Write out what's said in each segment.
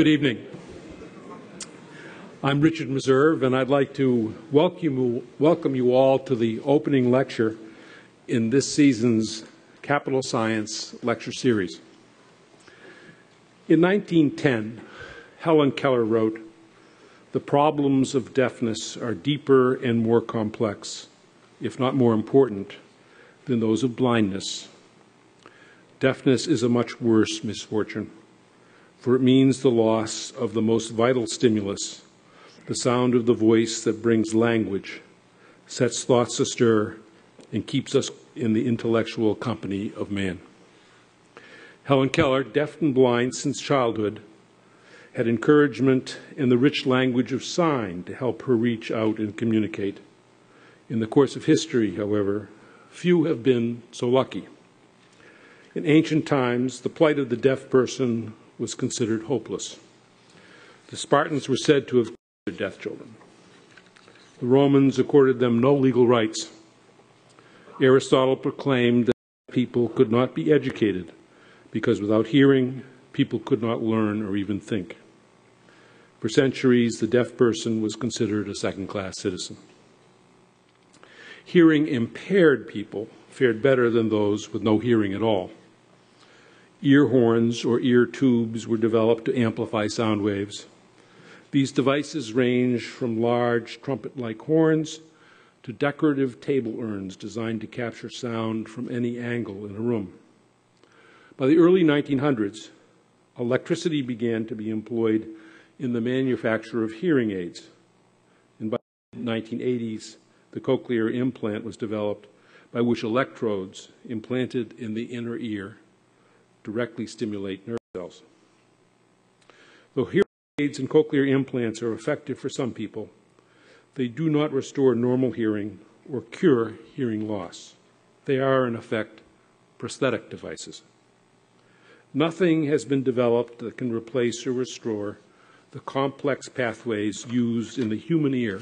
Good evening. I'm Richard Meserve, and I'd like to welcome you all to the opening lecture in this season's Capital Science Lecture Series. In 1910, Helen Keller wrote, "The problems of deafness are deeper and more complex, if not more important, than those of blindness. Deafness is a much worse misfortune, for it means the loss of the most vital stimulus, the sound of the voice that brings language, sets thoughts astir, and keeps us in the intellectual company of man." Helen Keller, deaf and blind since childhood, had encouragement and the rich language of sign to help her reach out and communicate. In the course of history, however, few have been so lucky. In ancient times, the plight of the deaf person was considered hopeless. The Spartans were said to have killed their deaf children. The Romans accorded them no legal rights. Aristotle proclaimed that people could not be educated because without hearing, people could not learn or even think. For centuries, the deaf person was considered a second-class citizen. Hearing-impaired people fared better than those with no hearing at all. Ear horns or ear tubes were developed to amplify sound waves. These devices range from large trumpet-like horns to decorative table urns designed to capture sound from any angle in a room. By the early 1900s, electricity began to be employed in the manufacture of hearing aids. And by the 1980s, the cochlear implant was developed by which electrodes implanted in the inner ear directly stimulate nerve cells. Though hearing aids and cochlear implants are effective for some people, they do not restore normal hearing or cure hearing loss. They are, in effect, prosthetic devices. Nothing has been developed that can replace or restore the complex pathways used in the human ear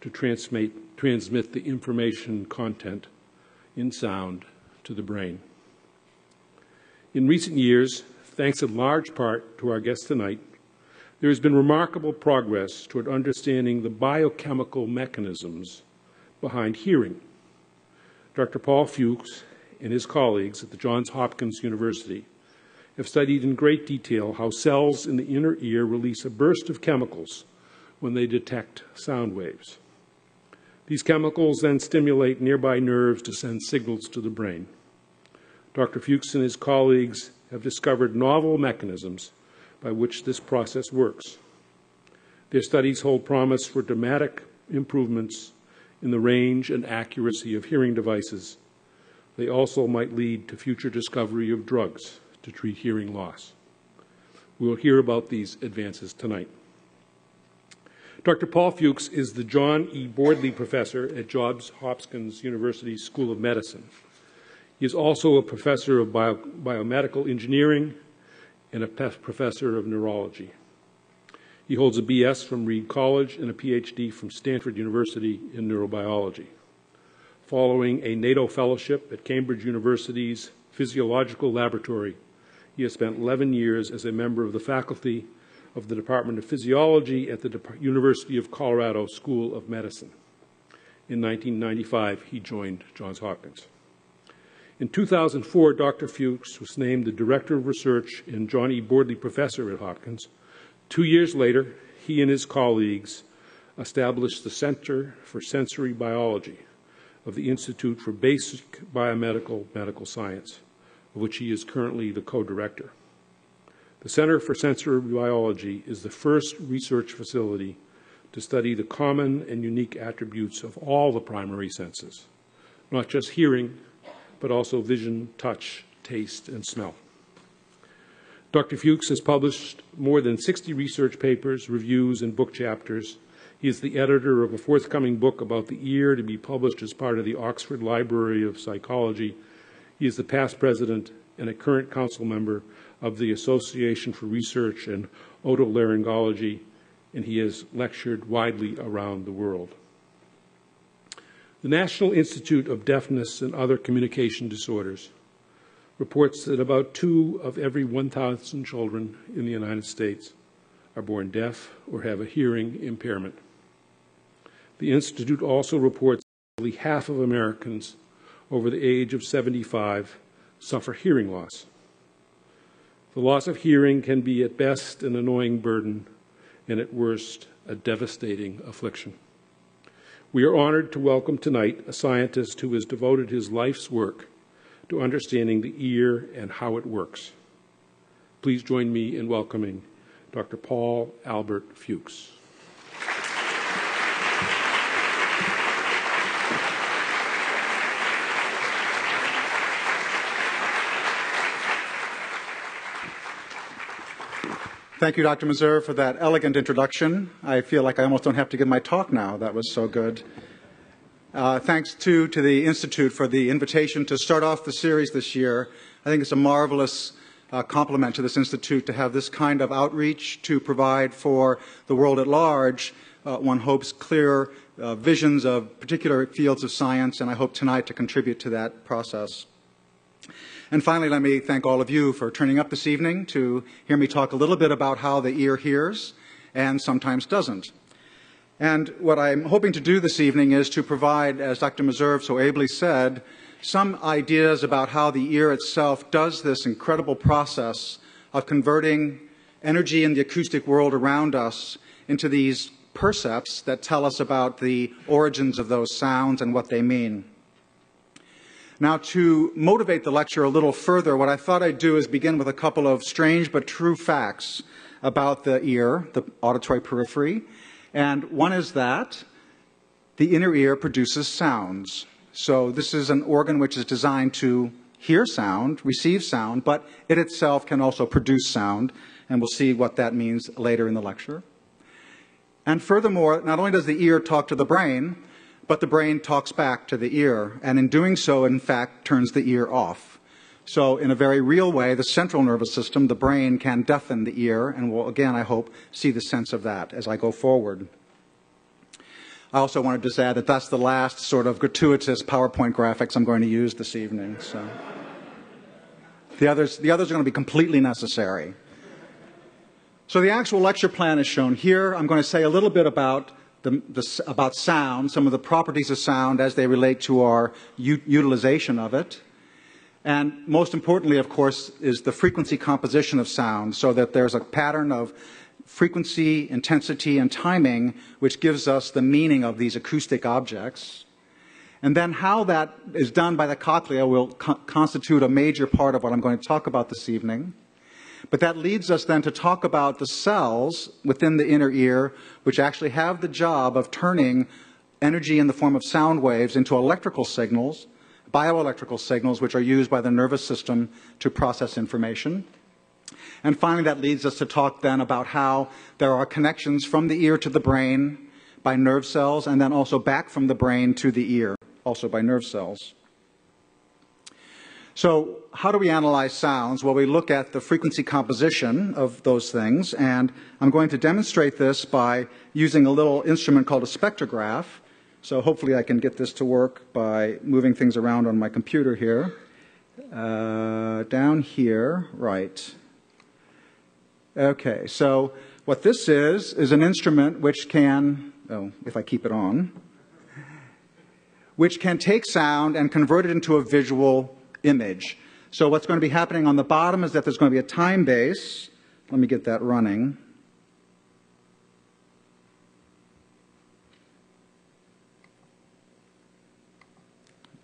to transmit the information content in sound to the brain. In recent years, thanks in large part to our guest tonight, there has been remarkable progress toward understanding the biochemical mechanisms behind hearing. Dr. Paul Fuchs and his colleagues at the Johns Hopkins University have studied in great detail how cells in the inner ear release a burst of chemicals when they detect sound waves. These chemicals then stimulate nearby nerves to send signals to the brain. Dr. Fuchs and his colleagues have discovered novel mechanisms by which this process works. Their studies hold promise for dramatic improvements in the range and accuracy of hearing devices. They also might lead to future discovery of drugs to treat hearing loss. We will hear about these advances tonight. Dr. Paul Fuchs is the John E. Bordley Professor at Johns Hopkins University School of Medicine. He is also a professor of biomedical engineering and a professor of neurology. He holds a BS from Reed College and a PhD from Stanford University in neurobiology. Following a NATO fellowship at Cambridge University's Physiological Laboratory, he has spent 11 years as a member of the faculty of the Department of Physiology at the University of Colorado School of Medicine. In 1995, he joined Johns Hopkins. In 2004, Dr. Fuchs was named the Director of Research and John E. Bordley Professor at Hopkins. 2 years later, he and his colleagues established the Center for Sensory Biology of the Institute for Basic Biomedical Medical Science, of which he is currently the co-director. The Center for Sensory Biology is the first research facility to study the common and unique attributes of all the primary senses, not just hearing, but also vision, touch, taste, and smell. Dr. Fuchs has published more than 60 research papers, reviews, and book chapters. He is the editor of a forthcoming book about the ear to be published as part of the Oxford Library of Psychology. He is the past president and a current council member of the Association for Research in Otolaryngology, and he has lectured widely around the world. The National Institute of Deafness and Other Communication Disorders reports that about 2 of every 1,000 children in the United States are born deaf, or have a hearing impairment. The Institute also reports that nearly half of Americans over the age of 75 suffer hearing loss. The loss of hearing can be at best an annoying burden and at worst a devastating affliction. We are honored to welcome tonight a scientist who has devoted his life's work to understanding the ear and how it works. Please join me in welcoming Dr. Paul Albert Fuchs. Thank you, Dr. Meserve, for that elegant introduction. I feel like I almost don't have to give my talk now. That was so good. Thanks, too, to the Institute for the invitation to start off the series this year. I think it's a marvelous compliment to this Institute to have this kind of outreach to provide for the world at large, one hopes, clear visions of particular fields of science, and I hope tonight to contribute to that process. And finally, let me thank all of you for turning up this evening to hear me talk a little bit about how the ear hears and sometimes doesn't. And what I'm hoping to do this evening is to provide, as Dr. Meserve so ably said, some ideas about how the ear itself does this incredible process of converting energy in the acoustic world around us into these percepts that tell us about the origins of those sounds and what they mean. Now, to motivate the lecture a little further, what I thought I'd do is begin with a couple of strange but true facts about the ear, the auditory periphery. And one is that the inner ear produces sounds. So this is an organ which is designed to hear sound, receive sound, but it itself can also produce sound. And we'll see what that means later in the lecture. And furthermore, not only does the ear talk to the brain, but the brain talks back to the ear, and in doing so, in fact, turns the ear off. So in a very real way, the central nervous system, the brain, can deafen the ear, and we'll, again, I hope, see the sense of that as I go forward. I also wanted to add that that's the last sort of gratuitous PowerPoint graphics I'm going to use this evening. So. The others are going to be completely necessary. So the actual lecture plan is shown here. I'm going to say a little bit about sound, some of the properties of sound as they relate to our utilization of it. And most importantly, of course, is the frequency composition of sound, so that there's a pattern of frequency, intensity, and timing which gives us the meaning of these acoustic objects. And then how that is done by the cochlea will constitute a major part of what I'm going to talk about this evening. But that leads us then to talk about the cells within the inner ear, which actually have the job of turning energy in the form of sound waves into electrical signals, bioelectrical signals, which are used by the nervous system to process information. And finally, that leads us to talk then about how there are connections from the ear to the brain by nerve cells, and then also back from the brain to the ear, also by nerve cells. So how do we analyze sounds? Well, we look at the frequency composition of those things, and I'm going to demonstrate this by using a little instrument called a spectrograph. So hopefully I can get this to work by moving things around on my computer here. Down here, right. Okay, so what this is an instrument which can, oh, if I keep it on, which can take sound and convert it into a visual image. So what's going to be happening on the bottom is that there's going to be a time base. Let me get that running.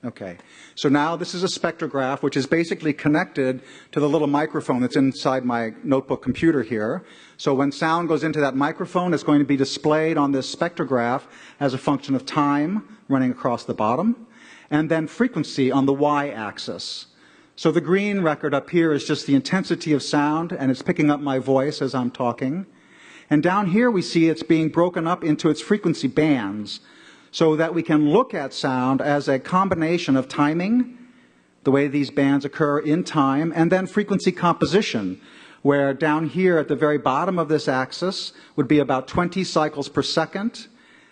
Okay, so now this is a spectrograph which is basically connected to the little microphone that's inside my notebook computer here. So when sound goes into that microphone, it's going to be displayed on this spectrograph as a function of time running across the bottom, and then frequency on the y-axis. So the green record up here is just the intensity of sound, and it's picking up my voice as I'm talking. And down here we see it's being broken up into its frequency bands, so that we can look at sound as a combination of timing, the way these bands occur in time, and then frequency composition, where down here at the very bottom of this axis would be about 20 cycles per second.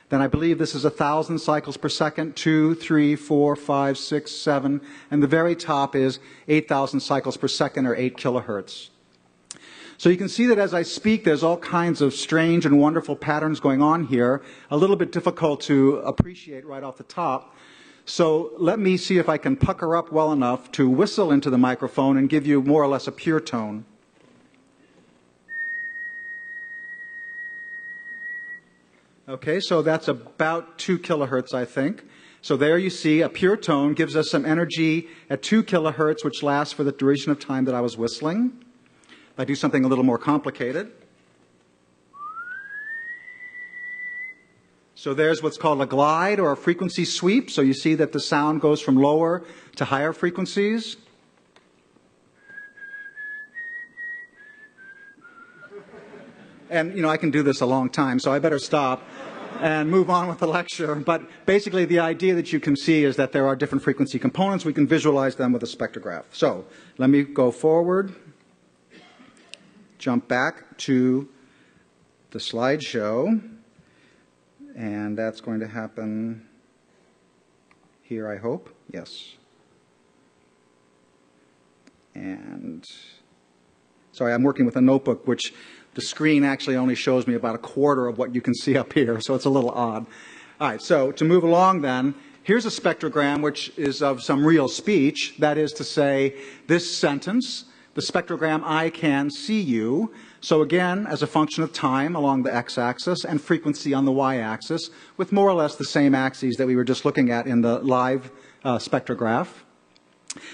Then I believe this is 1,000 cycles per second, 2, 3, 4, 5, 6, 7, and the very top is 8,000 cycles per second, or 8 kilohertz. So you can see that as I speak, there's all kinds of strange and wonderful patterns going on here, a little bit difficult to appreciate right off the top. So let me see if I can pucker up well enough to whistle into the microphone and give you more or less a pure tone. Okay, so that's about 2 kilohertz, I think. So there you see a pure tone gives us some energy at 2 kilohertz, which lasts for the duration of time that I was whistling. If I do something a little more complicated. So there's what's called a glide or a frequency sweep. So you see that the sound goes from lower to higher frequencies. And, you know, I can do this a long time, so I better stop and move on with the lecture. But basically the idea that you can see is that there are different frequency components. We can visualize them with a spectrograph. So let me go forward, jump back to the slideshow, and that's going to happen here, I hope. Yes. And sorry, I'm working with a notebook which the screen actually only shows me about a quarter of what you can see up here, so it's a little odd. All right, so to move along then, here's a spectrogram which is of some real speech. That is to say, this sentence, the spectrogram, I can see you. So again, as a function of time along the x-axis and frequency on the y-axis, with more or less the same axes that we were just looking at in the live spectrograph.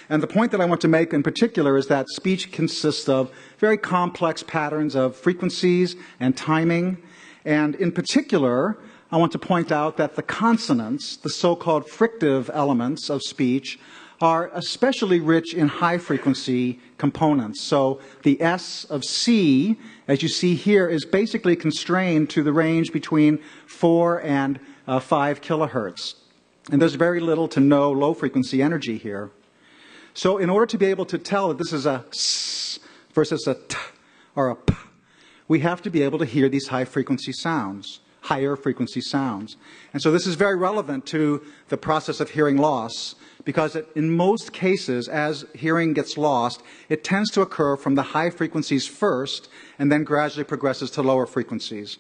And the point that I want to make in particular is that speech consists of very complex patterns of frequencies and timing. And in particular, I want to point out that the consonants, the so-called frictive elements of speech, are especially rich in high-frequency components. So the S of C, as you see here, is basically constrained to the range between 4 and 5 kilohertz. And there's very little to no low-frequency energy here. So in order to be able to tell that this is a s versus a t or a p, we have to be able to hear these high-frequency sounds, higher frequency sounds. And so this is very relevant to the process of hearing loss, because in most cases, as hearing gets lost, it tends to occur from the high frequencies first and then gradually progresses to lower frequencies.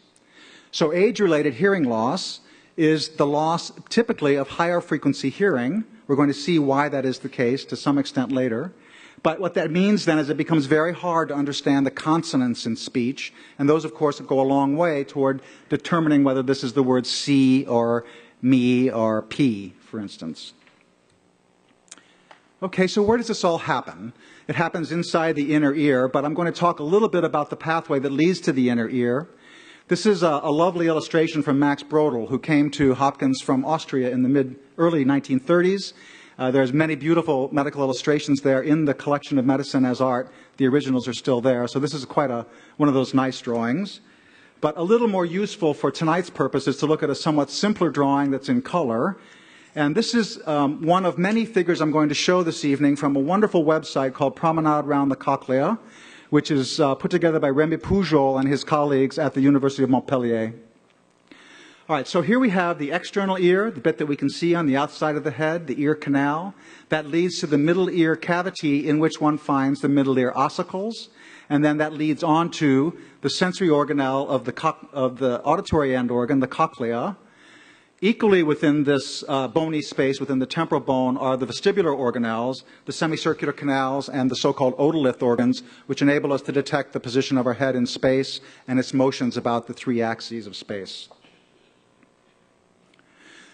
So age-related hearing loss is the loss typically of higher frequency hearing. We're going to see why that is the case to some extent later. But what that means then is it becomes very hard to understand the consonants in speech, and those, of course, go a long way toward determining whether this is the word see or me or pee, for instance. Okay, so where does this all happen? It happens inside the inner ear, but I'm going to talk a little bit about the pathway that leads to the inner ear. This is a lovely illustration from Max Brodel, who came to Hopkins from Austria in the early 1930s. There's many beautiful medical illustrations there in the collection of Medicine as Art. The originals are still there, so this is quite one of those nice drawings. But a little more useful for tonight's purpose is to look at a somewhat simpler drawing that's in color. And this is one of many figures I'm going to show this evening from a wonderful website called Promenade Round the Cochlea, which is put together by Remy Pujol and his colleagues at the University of Montpellier. All right, so here we have the external ear, the bit that we can see on the outside of the head, the ear canal. That leads to the middle ear cavity in which one finds the middle ear ossicles. And then that leads on to the sensory organelle of the auditory end organ, the cochlea. Equally within this bony space, within the temporal bone, are the vestibular organelles, the semicircular canals, and the so-called otolith organs, which enable us to detect the position of our head in space and its motions about the three axes of space.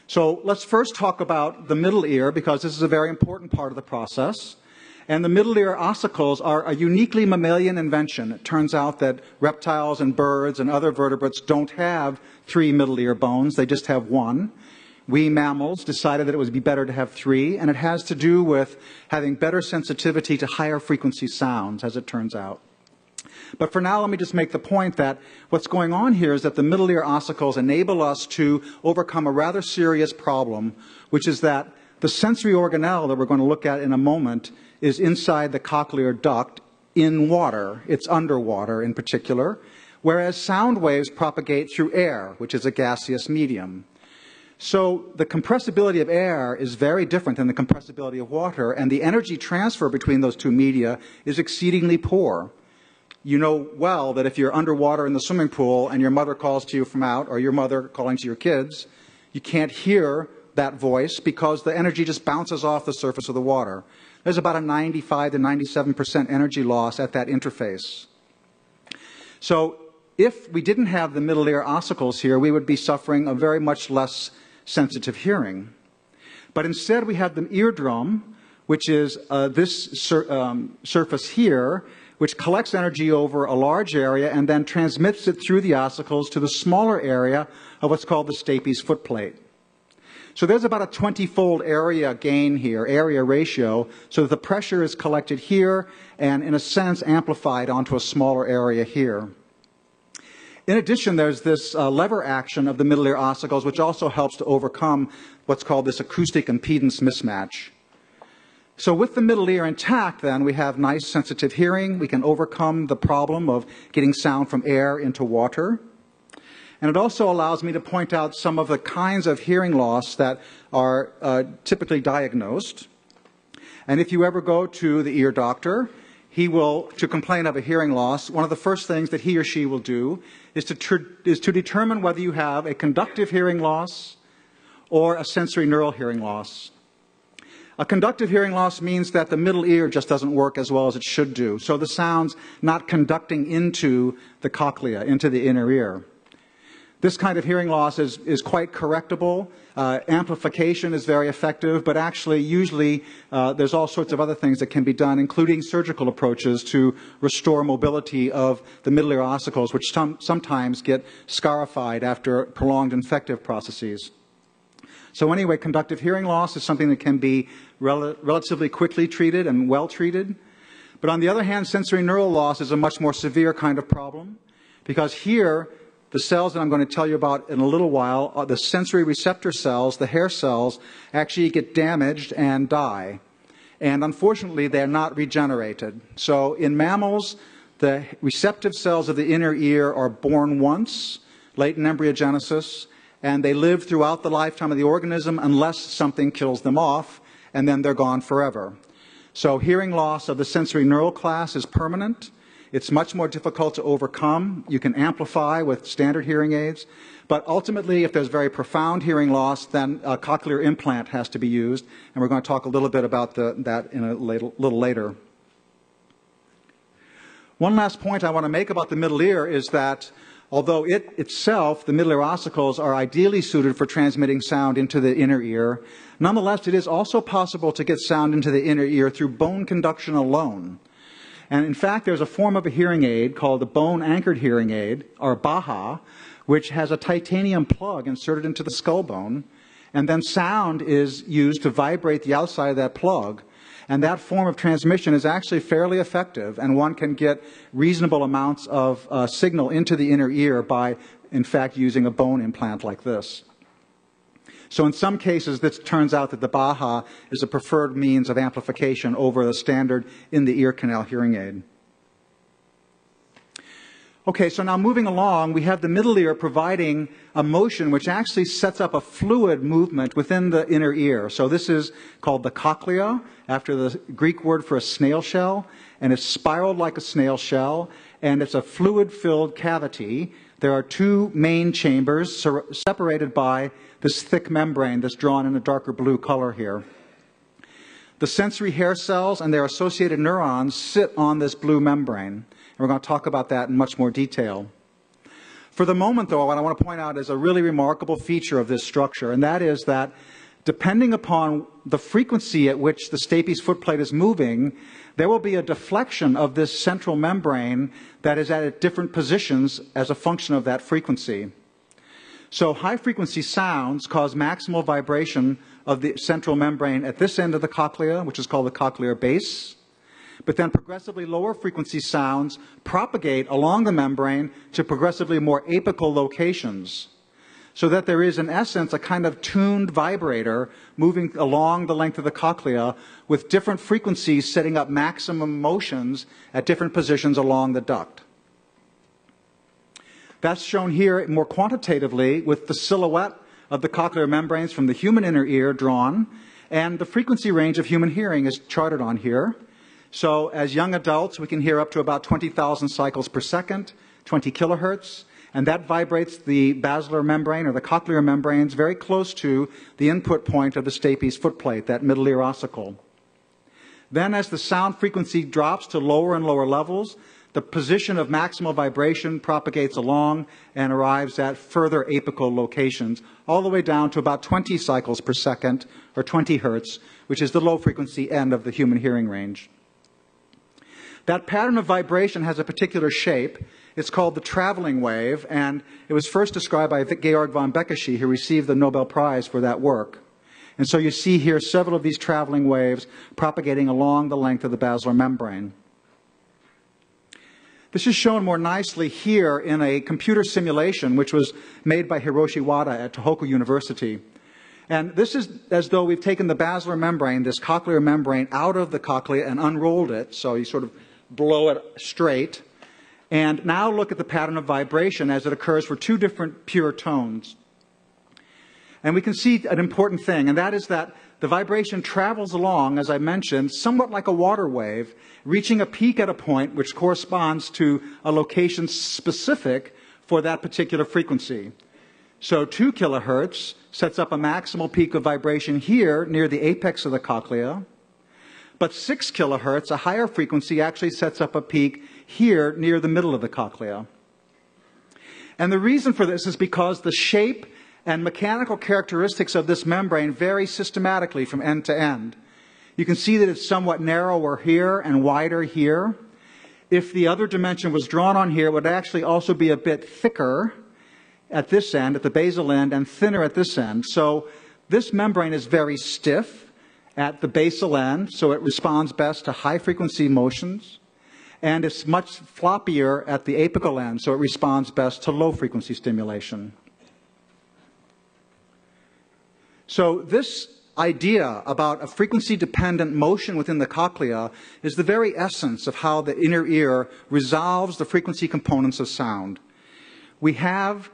So let's first talk about the middle ear, because this is a very important part of the process. And the middle ear ossicles are a uniquely mammalian invention. It turns out that reptiles and birds and other vertebrates don't have three middle ear bones. They just have one. We mammals decided that it would be better to have three, and it has to do with having better sensitivity to higher frequency sounds, as it turns out. But for now, let me just make the point that what's going on here is that the middle ear ossicles enable us to overcome a rather serious problem, which is that the sensory organelle that we're going to look at in a moment is inside the cochlear duct in water. It's underwater in particular, whereas sound waves propagate through air, which is a gaseous medium. So the compressibility of air is very different than the compressibility of water, and the energy transfer between those two media is exceedingly poor. you know well that if you're underwater in the swimming pool and your mother calls to you from out, or your mother calling to your kids, you can't hear that voice because the energy just bounces off the surface of the water. There's about a 95 to 97% energy loss at that interface. So if we didn't have the middle ear ossicles here, we would be suffering a very much less sensitive hearing. But instead we have the eardrum, which is this surface here, which collects energy over a large area and then transmits it through the ossicles to the smaller area of what's called the stapes footplate. So there's about a 20-fold area gain here, area ratio, so that the pressure is collected here and, in a sense, amplified onto a smaller area here. In addition, there's this lever action of the middle ear ossicles, which also helps to overcome what's called this acoustic impedance mismatch. So with the middle ear intact, then, we have nice sensitive hearing. We can overcome the problem of getting sound from air into water. And it also allows me to point out some of the kinds of hearing loss that are typically diagnosed. And if you ever go to the ear doctor, he will, to complain of a hearing loss, one of the first things that he or she will do is to determine whether you have a conductive hearing loss or a sensory neural hearing loss. A conductive hearing loss means that the middle ear just doesn't work as well as it should do, so the sound's not conducting into the cochlea, into the inner ear. This kind of hearing loss is quite correctable. Amplification is very effective, but actually usually there's all sorts of other things that can be done, including surgical approaches to restore mobility of the middle ear ossicles, which sometimes get scarified after prolonged infective processes. So anyway, conductive hearing loss is something that can be relatively quickly treated and well treated. But on the other hand, sensory neural loss is a much more severe kind of problem, because here the cells that I'm going to tell you about in a little while, are the sensory receptor cells, the hair cells, actually get damaged and die. And unfortunately, they're not regenerated. So in mammals, the receptive cells of the inner ear are born once, late in embryogenesis, and they live throughout the lifetime of the organism unless something kills them off, and then they're gone forever. So hearing loss of the sensory neural class is permanent. It's much more difficult to overcome. You can amplify with standard hearing aids. But ultimately, if there's very profound hearing loss, then a cochlear implant has to be used. And we're going to talk a little bit about that in a little later. One last point I want to make about the middle ear is that although it itself, the middle ear ossicles, are ideally suited for transmitting sound into the inner ear, nonetheless, it is also possible to get sound into the inner ear through bone conduction alone. And in fact, there's a form of a hearing aid called the bone-anchored hearing aid, or BAHA, which has a titanium plug inserted into the skull bone, and then sound is used to vibrate the outside of that plug. And that form of transmission is actually fairly effective, and one can get reasonable amounts of signal into the inner ear by, in fact, using a bone implant like this. So in some cases, this turns out that the BAHA is a preferred means of amplification over the standard in-the-ear canal hearing aid. Okay, so now moving along, we have the middle ear providing a motion which actually sets up a fluid movement within the inner ear. So this is called the cochlea, after the Greek word for a snail shell, and it's spiraled like a snail shell, and it's a fluid-filled cavity. There are two main chambers separated by this thick membrane that's drawn in a darker blue color here. The sensory hair cells and their associated neurons sit on this blue membrane. And we're going to talk about that in much more detail. For the moment, though, what I want to point out is a really remarkable feature of this structure, and that is that depending upon the frequency at which the stapes footplate is moving, there will be a deflection of this central membrane that is at different positions as a function of that frequency. So high-frequency sounds cause maximal vibration of the central membrane at this end of the cochlea, which is called the cochlear base. But then progressively lower-frequency sounds propagate along the membrane to progressively more apical locations, so that there is, in essence, a kind of tuned vibrator moving along the length of the cochlea with different frequencies setting up maximum motions at different positions along the duct. That's shown here more quantitatively with the silhouette of the cochlear membranes from the human inner ear drawn, and the frequency range of human hearing is charted on here. So as young adults, we can hear up to about 20,000 cycles per second, 20 kilohertz, and that vibrates the basilar membrane or the cochlear membranes very close to the input point of the stapes footplate, that middle ear ossicle. Then as the sound frequency drops to lower and lower levels, the position of maximal vibration propagates along and arrives at further apical locations, all the way down to about 20 cycles per second, or 20 hertz, which is the low frequency end of the human hearing range. That pattern of vibration has a particular shape. It's called the traveling wave, and it was first described by Georg von Bekesy, who received the Nobel Prize for that work. And so you see here several of these traveling waves propagating along the length of the basilar membrane. This is shown more nicely here in a computer simulation which was made by Hiroshi Wada at Tohoku University. And this is as though we've taken the basilar membrane, this cochlear membrane, out of the cochlea and unrolled it, so you sort of blow it straight. And now look at the pattern of vibration as it occurs for two different pure tones. And we can see an important thing, and that is that the vibration travels along, as I mentioned, somewhat like a water wave, reaching a peak at a point which corresponds to a location specific for that particular frequency. So 2 kilohertz sets up a maximal peak of vibration here near the apex of the cochlea, but 6 kilohertz, a higher frequency, actually sets up a peak here near the middle of the cochlea. And the reason for this is because the shape and mechanical characteristics of this membrane vary systematically from end to end. You can see that it's somewhat narrower here and wider here. If the other dimension was drawn on here, it would actually also be a bit thicker at this end, at the basal end, and thinner at this end. So this membrane is very stiff at the basal end, so it responds best to high-frequency motions, and it's much floppier at the apical end, so it responds best to low-frequency stimulation. So this idea about a frequency-dependent motion within the cochlea is the very essence of how the inner ear resolves the frequency components of sound. We have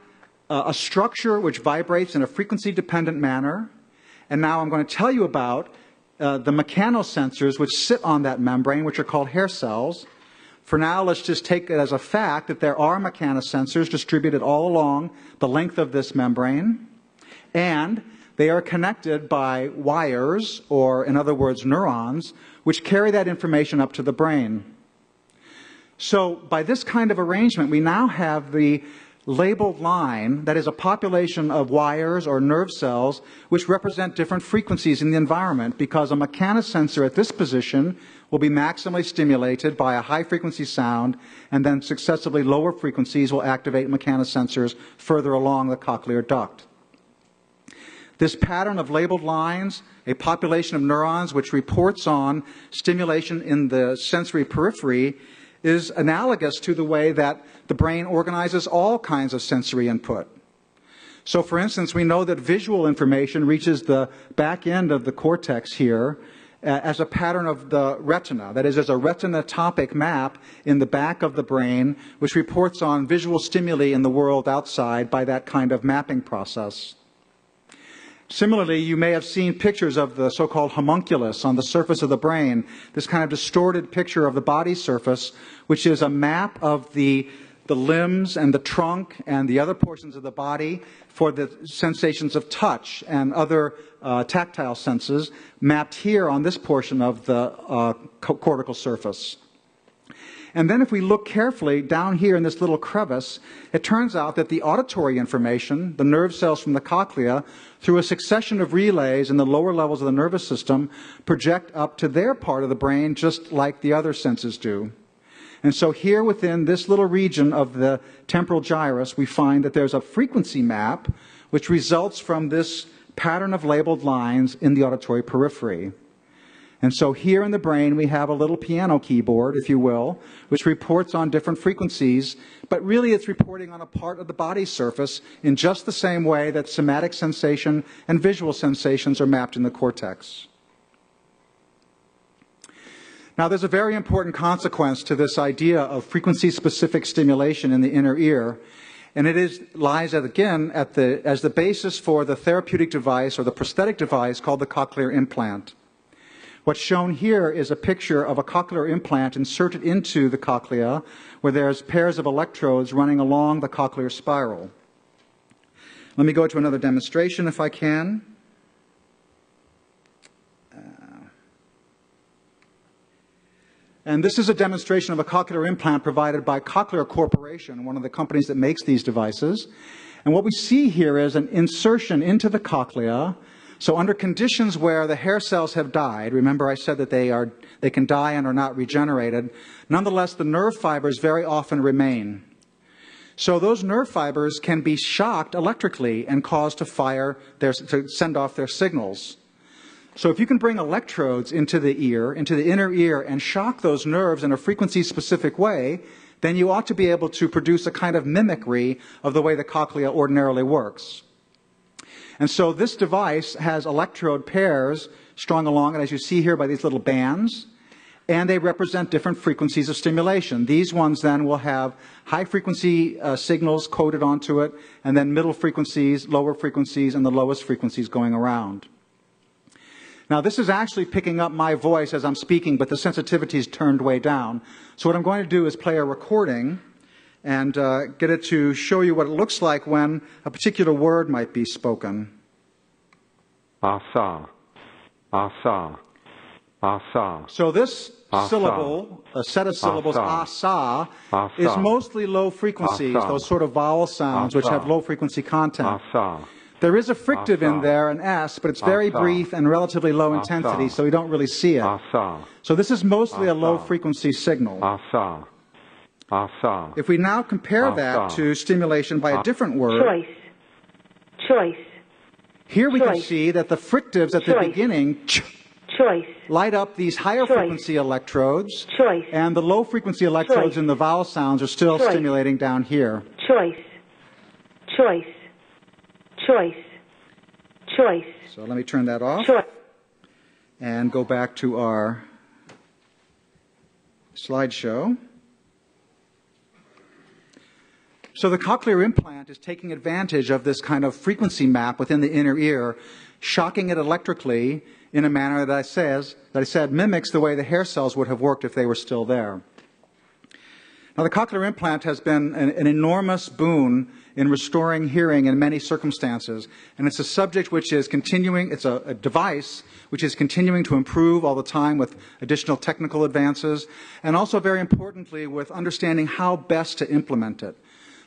a structure which vibrates in a frequency-dependent manner, and now I'm going to tell you about the mechanosensors which sit on that membrane, which are called hair cells. For now, let's just take it as a fact that there are mechanosensors distributed all along the length of this membrane, and they are connected by wires, or in other words, neurons, which carry that information up to the brain. So by this kind of arrangement, we now have the labeled line, that is a population of wires or nerve cells, which represent different frequencies in the environment, because a mechanosensor at this position will be maximally stimulated by a high-frequency sound, and then successively lower frequencies will activate mechanosensors further along the cochlear duct. This pattern of labeled lines, a population of neurons which reports on stimulation in the sensory periphery, is analogous to the way that the brain organizes all kinds of sensory input. So, for instance, we know that visual information reaches the back end of the cortex here as a pattern of the retina, that is, as a retinotopic map in the back of the brain, which reports on visual stimuli in the world outside by that kind of mapping process. Similarly, you may have seen pictures of the so-called homunculus on the surface of the brain, this kind of distorted picture of the body surface, which is a map of the limbs and the trunk and the other portions of the body for the sensations of touch and other tactile senses, mapped here on this portion of the cortical surface. And then if we look carefully down here in this little crevice, it turns out that the auditory information, the nerve cells from the cochlea, through a succession of relays in the lower levels of the nervous system, project up to their part of the brain just like the other senses do. And so here within this little region of the temporal gyrus, we find that there's a frequency map which results from this pattern of labeled lines in the auditory periphery. And so here in the brain we have a little piano keyboard, if you will, which reports on different frequencies, but really it's reporting on a part of the body surface in just the same way that somatic sensation and visual sensations are mapped in the cortex. Now there's a very important consequence to this idea of frequency-specific stimulation in the inner ear, and it lies, again, as the basis for the therapeutic device or the prosthetic device called the cochlear implant. What's shown here is a picture of a cochlear implant inserted into the cochlea, where there's pairs of electrodes running along the cochlear spiral. Let me go to another demonstration if I can. And this is a demonstration of a cochlear implant provided by Cochlear Corporation, one of the companies that makes these devices. And what we see here is an insertion into the cochlea. So under conditions where the hair cells have died, remember I said that they can die and are not regenerated, nonetheless the nerve fibers very often remain. So those nerve fibers can be shocked electrically and caused to fire, to send off their signals. So if you can bring electrodes into the ear, into the inner ear, and shock those nerves in a frequency-specific way, then you ought to be able to produce a kind of mimicry of the way the cochlea ordinarily works. And so this device has electrode pairs strung along it, as you see here, by these little bands. And they represent different frequencies of stimulation. These ones then will have high frequency signals coded onto it, and then middle frequencies, lower frequencies, and the lowest frequencies going around. Now this is actually picking up my voice as I'm speaking, but the sensitivity is turned way down. So what I'm going to do is play a recording and get it to show you what it looks like when a particular word might be spoken. Asa, asa, asa. So this syllable, a set of syllables, asa, is mostly low frequencies, those sort of vowel sounds which have low frequency content. There is a fricative in there, an S, but it's very brief and relatively low intensity, so you don't really see it. So this is mostly a low frequency signal. If we now compare that to stimulation by a different word, choice. Here we can see that the fricatives at the beginning light up these higher frequency electrodes, and the low frequency electrodes in the vowel sounds are still stimulating down here. Choice. So let me turn that off and go back to our slideshow. So the cochlear implant is taking advantage of this kind of frequency map within the inner ear, shocking it electrically in a manner that I said mimics the way the hair cells would have worked if they were still there. Now, the cochlear implant has been an enormous boon in restoring hearing in many circumstances, and it's a subject which is continuing, it's a device which is continuing to improve all the time with additional technical advances, and also very importantly with understanding how best to implement it.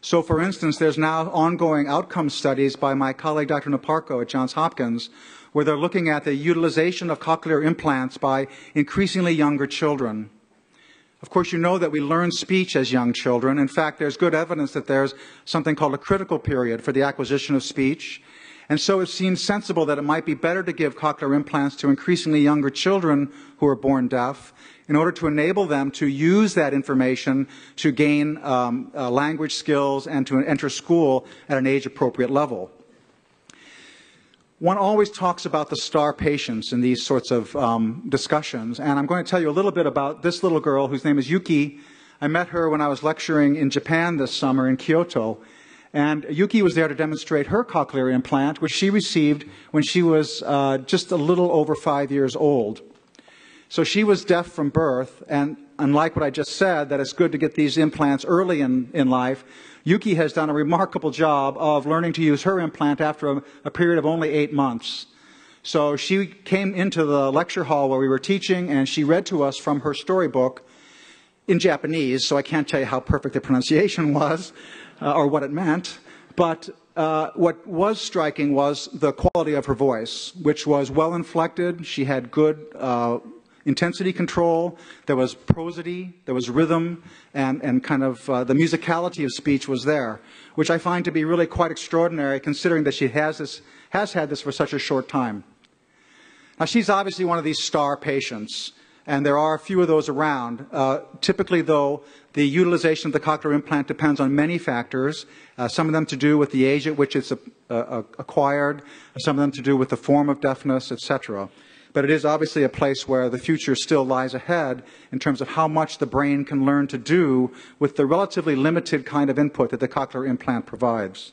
So, for instance, there's now ongoing outcome studies by my colleague Dr. Naparko at Johns Hopkins, where they're looking at the utilization of cochlear implants by increasingly younger children. Of course, you know that we learn speech as young children. In fact, there's good evidence that there's something called a critical period for the acquisition of speech. And so it seems sensible that it might be better to give cochlear implants to increasingly younger children who are born deaf in order to enable them to use that information to gain language skills and to enter school at an age-appropriate level. One always talks about the star patients in these sorts of discussions, and I'm going to tell you a little bit about this little girl whose name is Yuki. I met her when I was lecturing in Japan this summer in Kyoto, and Yuki was there to demonstrate her cochlear implant, which she received when she was just a little over 5 years old. So she was deaf from birth, and unlike what I just said, that it's good to get these implants early in life, Yuki has done a remarkable job of learning to use her implant after a period of only 8 months. So she came into the lecture hall where we were teaching, and she read to us from her storybook in Japanese, so I can't tell you how perfect the pronunciation was or what it meant. But what was striking was the quality of her voice, which was well inflected. She had good intensity control, there was prosody, there was rhythm, and kind of the musicality of speech was there, which I find to be really quite extraordinary considering that she has had this for such a short time. Now, she's obviously one of these star patients, and there are a few of those around. Typically, though, the utilization of the cochlear implant depends on many factors, some of them to do with the age at which it's acquired, some of them to do with the form of deafness, etc. But it is obviously a place where the future still lies ahead in terms of how much the brain can learn to do with the relatively limited kind of input that the cochlear implant provides.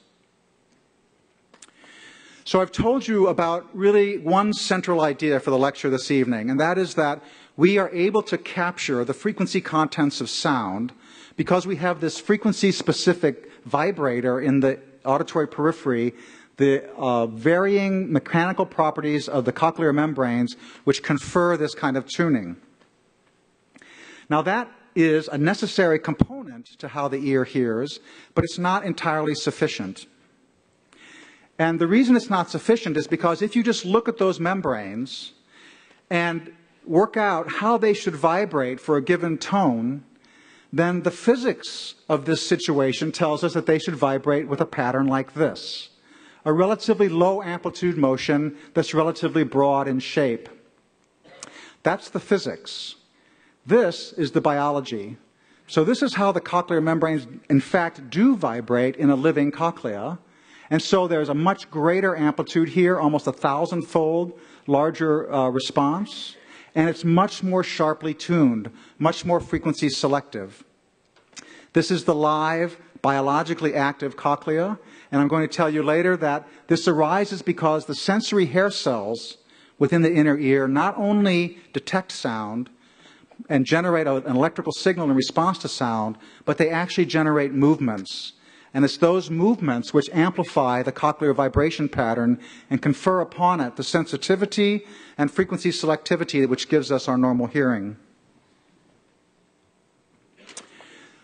So I've told you about really one central idea for the lecture this evening, and that is that we are able to capture the frequency contents of sound because we have this frequency-specific vibrator in the auditory periphery, the varying mechanical properties of the cochlear membranes which confer this kind of tuning. Now that is a necessary component to how the ear hears, but it's not entirely sufficient. And the reason it's not sufficient is because if you just look at those membranes and work out how they should vibrate for a given tone, then the physics of this situation tells us that they should vibrate with a pattern like this, a relatively low amplitude motion that's relatively broad in shape. That's the physics. This is the biology. So this is how the cochlear membranes, in fact, do vibrate in a living cochlea. And so there's a much greater amplitude here, almost 1,000-fold larger response. And it's much more sharply tuned, much more frequency selective. This is the live, biologically active cochlea. And I'm going to tell you later that this arises because the sensory hair cells within the inner ear not only detect sound and generate an electrical signal in response to sound, but they actually generate movements. And it's those movements which amplify the cochlear vibration pattern and confer upon it the sensitivity and frequency selectivity which gives us our normal hearing.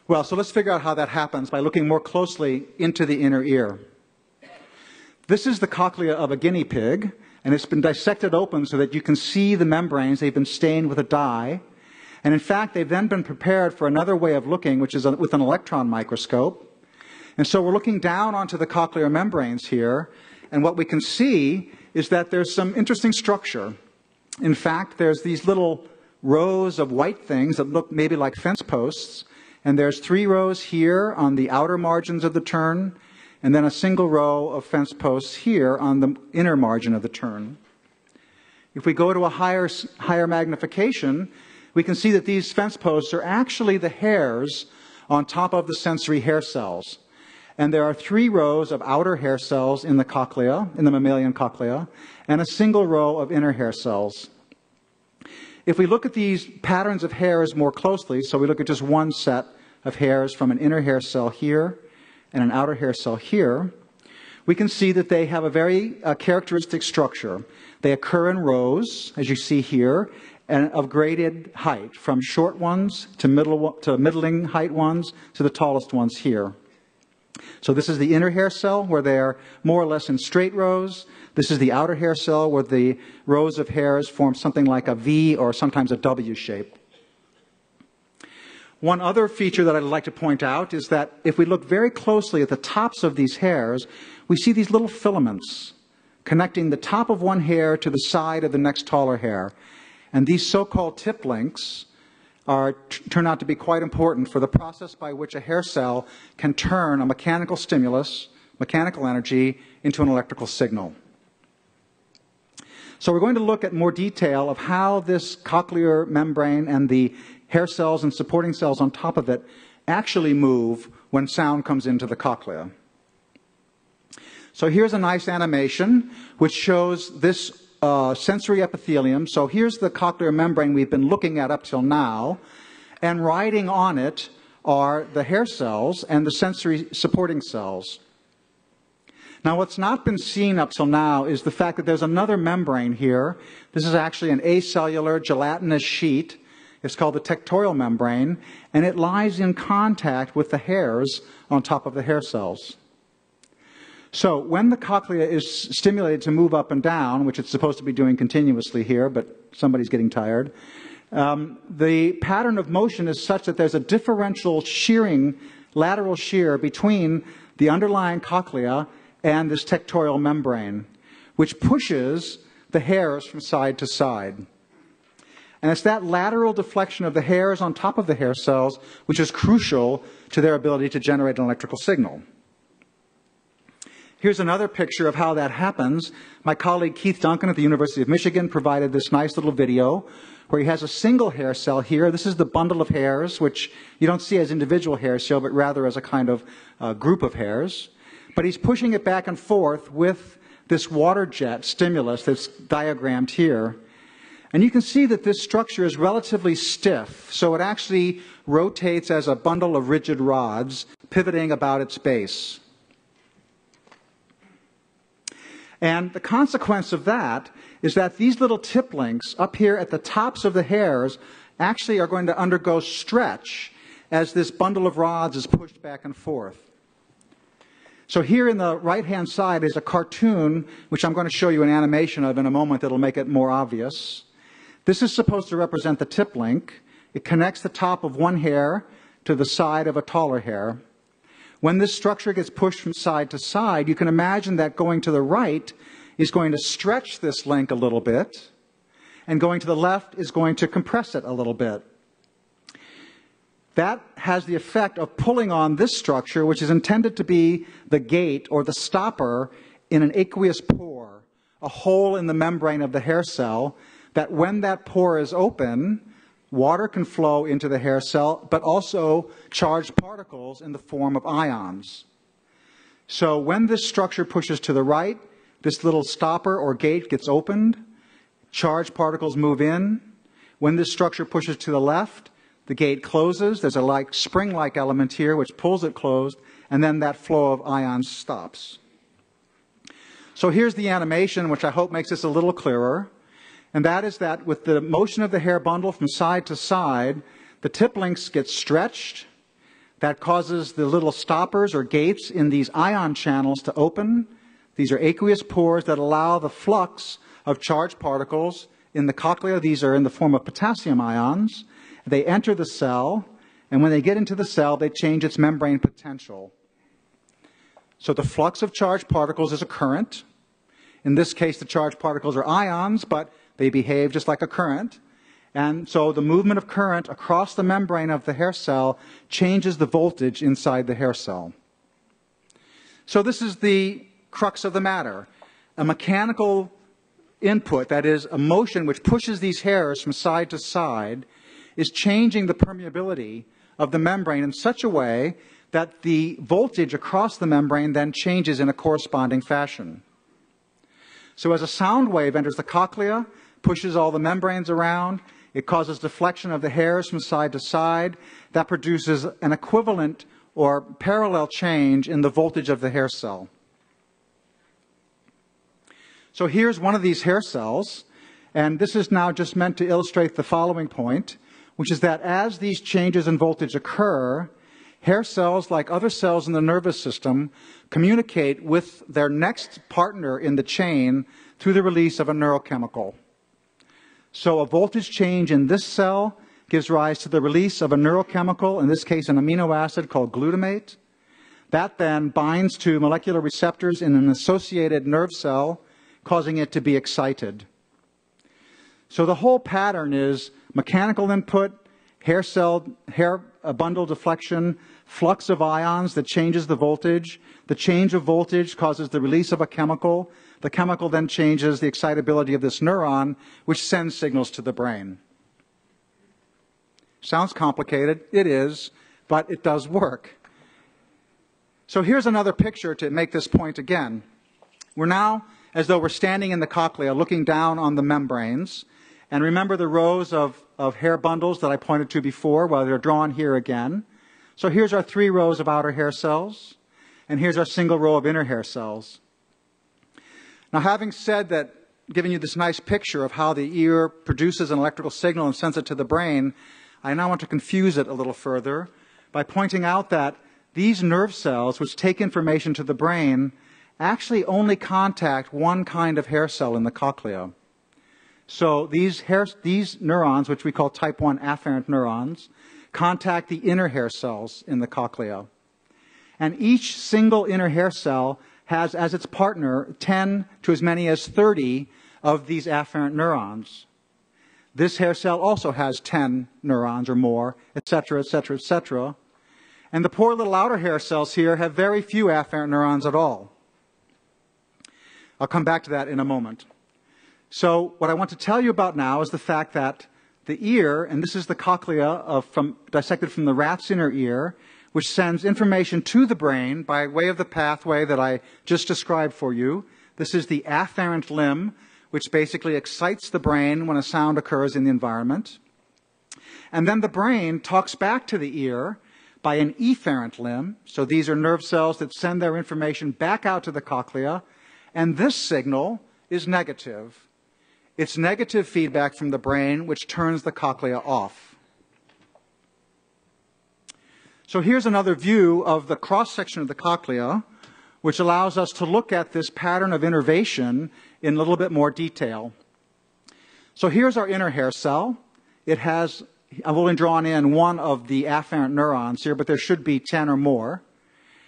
Well, so let's figure out how that happens by looking more closely into the inner ear. This is the cochlea of a guinea pig, and it's been dissected open so that you can see the membranes. They've been stained with a dye. And in fact, they've then been prepared for another way of looking, which is with an electron microscope. And so we're looking down onto the cochlear membranes here, and what we can see is that there's some interesting structure. In fact, there's these little rows of white things that look maybe like fence posts, and there's 3 rows here on the outer margins of the turn, and then a single row of fence posts here on the inner margin of the turn. If we go to a higher magnification, we can see that these fence posts are actually the hairs on top of the sensory hair cells. And there are 3 rows of outer hair cells in the cochlea, in the mammalian cochlea, and a single row of inner hair cells. If we look at these patterns of hairs more closely, so we look at just one set of hairs from an inner hair cell here and an outer hair cell here, we can see that they have a very characteristic structure. They occur in rows, as you see here, and of graded height, from short ones to middling height ones to the tallest ones here. So this is the inner hair cell, where they are more or less in straight rows. This is the outer hair cell, where the rows of hairs form something like a V or sometimes a W shape. One other feature that I'd like to point out is that if we look very closely at the tops of these hairs, we see these little filaments connecting the top of one hair to the side of the next taller hair. And these so-called tip links turn out to be quite important for the process by which a hair cell can turn a mechanical stimulus, mechanical energy, into an electrical signal. So we're going to look at more detail of how this cochlear membrane and the hair cells and supporting cells on top of it actually move when sound comes into the cochlea. So here's a nice animation which shows this sensory epithelium. So here's the cochlear membrane we've been looking at up till now, and riding on it are the hair cells and the sensory supporting cells. Now what's not been seen up till now is the fact that there's another membrane here. This is actually an acellular gelatinous sheet. It's called the tectorial membrane, and it lies in contact with the hairs on top of the hair cells. So when the cochlea is stimulated to move up and down, which it's supposed to be doing continuously here, but somebody's getting tired, the pattern of motion is such that there's a differential shearing, lateral shear, between the underlying cochlea and this tectorial membrane, which pushes the hairs from side to side. And it's that lateral deflection of the hairs on top of the hair cells which is crucial to their ability to generate an electrical signal. Here's another picture of how that happens. My colleague Keith Duncan at the University of Michigan provided this nice little video where he has a single hair cell here. This is the bundle of hairs, which you don't see as individual hair cell, but rather as a kind of group of hairs. But he's pushing it back and forth with this water jet stimulus that's diagrammed here. And you can see that this structure is relatively stiff, so it actually rotates as a bundle of rigid rods, pivoting about its base. And the consequence of that is that these little tip links up here at the tops of the hairs actually are going to undergo stretch as this bundle of rods is pushed back and forth. So here in the right-hand side is a cartoon, which I'm going to show you an animation of in a moment that'll make it more obvious. This is supposed to represent the tip link. It connects the top of one hair to the side of a taller hair. When this structure gets pushed from side to side, you can imagine that going to the right is going to stretch this link a little bit, and going to the left is going to compress it a little bit. That has the effect of pulling on this structure, which is intended to be the gate or the stopper in an aqueous pore, a hole in the membrane of the hair cell, that when that pore is open, water can flow into the hair cell, but also charged particles in the form of ions. So when this structure pushes to the right, this little stopper or gate gets opened, charged particles move in. When this structure pushes to the left, the gate closes. There's a spring-like element here which pulls it closed, and then that flow of ions stops. So here's the animation, which I hope makes this a little clearer. And that is that with the motion of the hair bundle from side to side, the tip links get stretched. That causes the little stoppers or gates in these ion channels to open. These are aqueous pores that allow the flux of charged particles. In the cochlea, these are in the form of potassium ions. They enter the cell, and when they get into the cell, they change its membrane potential. So the flux of charged particles is a current. In this case, the charged particles are ions, but they behave just like a current. And so the movement of current across the membrane of the hair cell changes the voltage inside the hair cell. So this is the crux of the matter. A mechanical input, that is a motion which pushes these hairs from side to side, is changing the permeability of the membrane in such a way that the voltage across the membrane then changes in a corresponding fashion. So as a sound wave enters the cochlea, pushes all the membranes around, it causes deflection of the hairs from side to side. That produces an equivalent or parallel change in the voltage of the hair cell. So here's one of these hair cells, and this is now just meant to illustrate the following point, which is that as these changes in voltage occur, hair cells, like other cells in the nervous system, communicate with their next partner in the chain through the release of a neurochemical. So a voltage change in this cell gives rise to the release of a neurochemical, in this case an amino acid called glutamate. That then binds to molecular receptors in an associated nerve cell, causing it to be excited. So the whole pattern is mechanical input, hair bundle deflection, flux of ions that changes the voltage. The change of voltage causes the release of a chemical. The chemical then changes the excitability of this neuron, which sends signals to the brain. Sounds complicated. It is, but it does work. So here's another picture to make this point again. We're now as though we're standing in the cochlea looking down on the membranes. And remember the rows of hair bundles that I pointed to before? Well, they're drawn here again. So here's our three rows of outer hair cells, and here's our single row of inner hair cells. Now, having said that, giving you this nice picture of how the ear produces an electrical signal and sends it to the brain, I now want to confuse it a little further by pointing out that these nerve cells, which take information to the brain, actually only contact one kind of hair cell in the cochlea. So these neurons, which we call type 1 afferent neurons, contact the inner hair cells in the cochlea. And each single inner hair cell has as its partner 10 to as many as 30 of these afferent neurons. This hair cell also has 10 neurons or more, etc., etc., etc. And the poor little outer hair cells here have very few afferent neurons at all. I'll come back to that in a moment. So what I want to tell you about now is the fact that the ear, and this is the cochlea dissected from the rat's inner ear, which sends information to the brain by way of the pathway that I just described for you. This is the afferent limb, which basically excites the brain when a sound occurs in the environment. And then the brain talks back to the ear by an efferent limb. So these are nerve cells that send their information back out to the cochlea. And this signal is negative. It's negative feedback from the brain, which turns the cochlea off. So here's another view of the cross-section of the cochlea, which allows us to look at this pattern of innervation in a little bit more detail. So here's our inner hair cell. It has, I've only drawn in one of the afferent neurons here, but there should be 10 or more.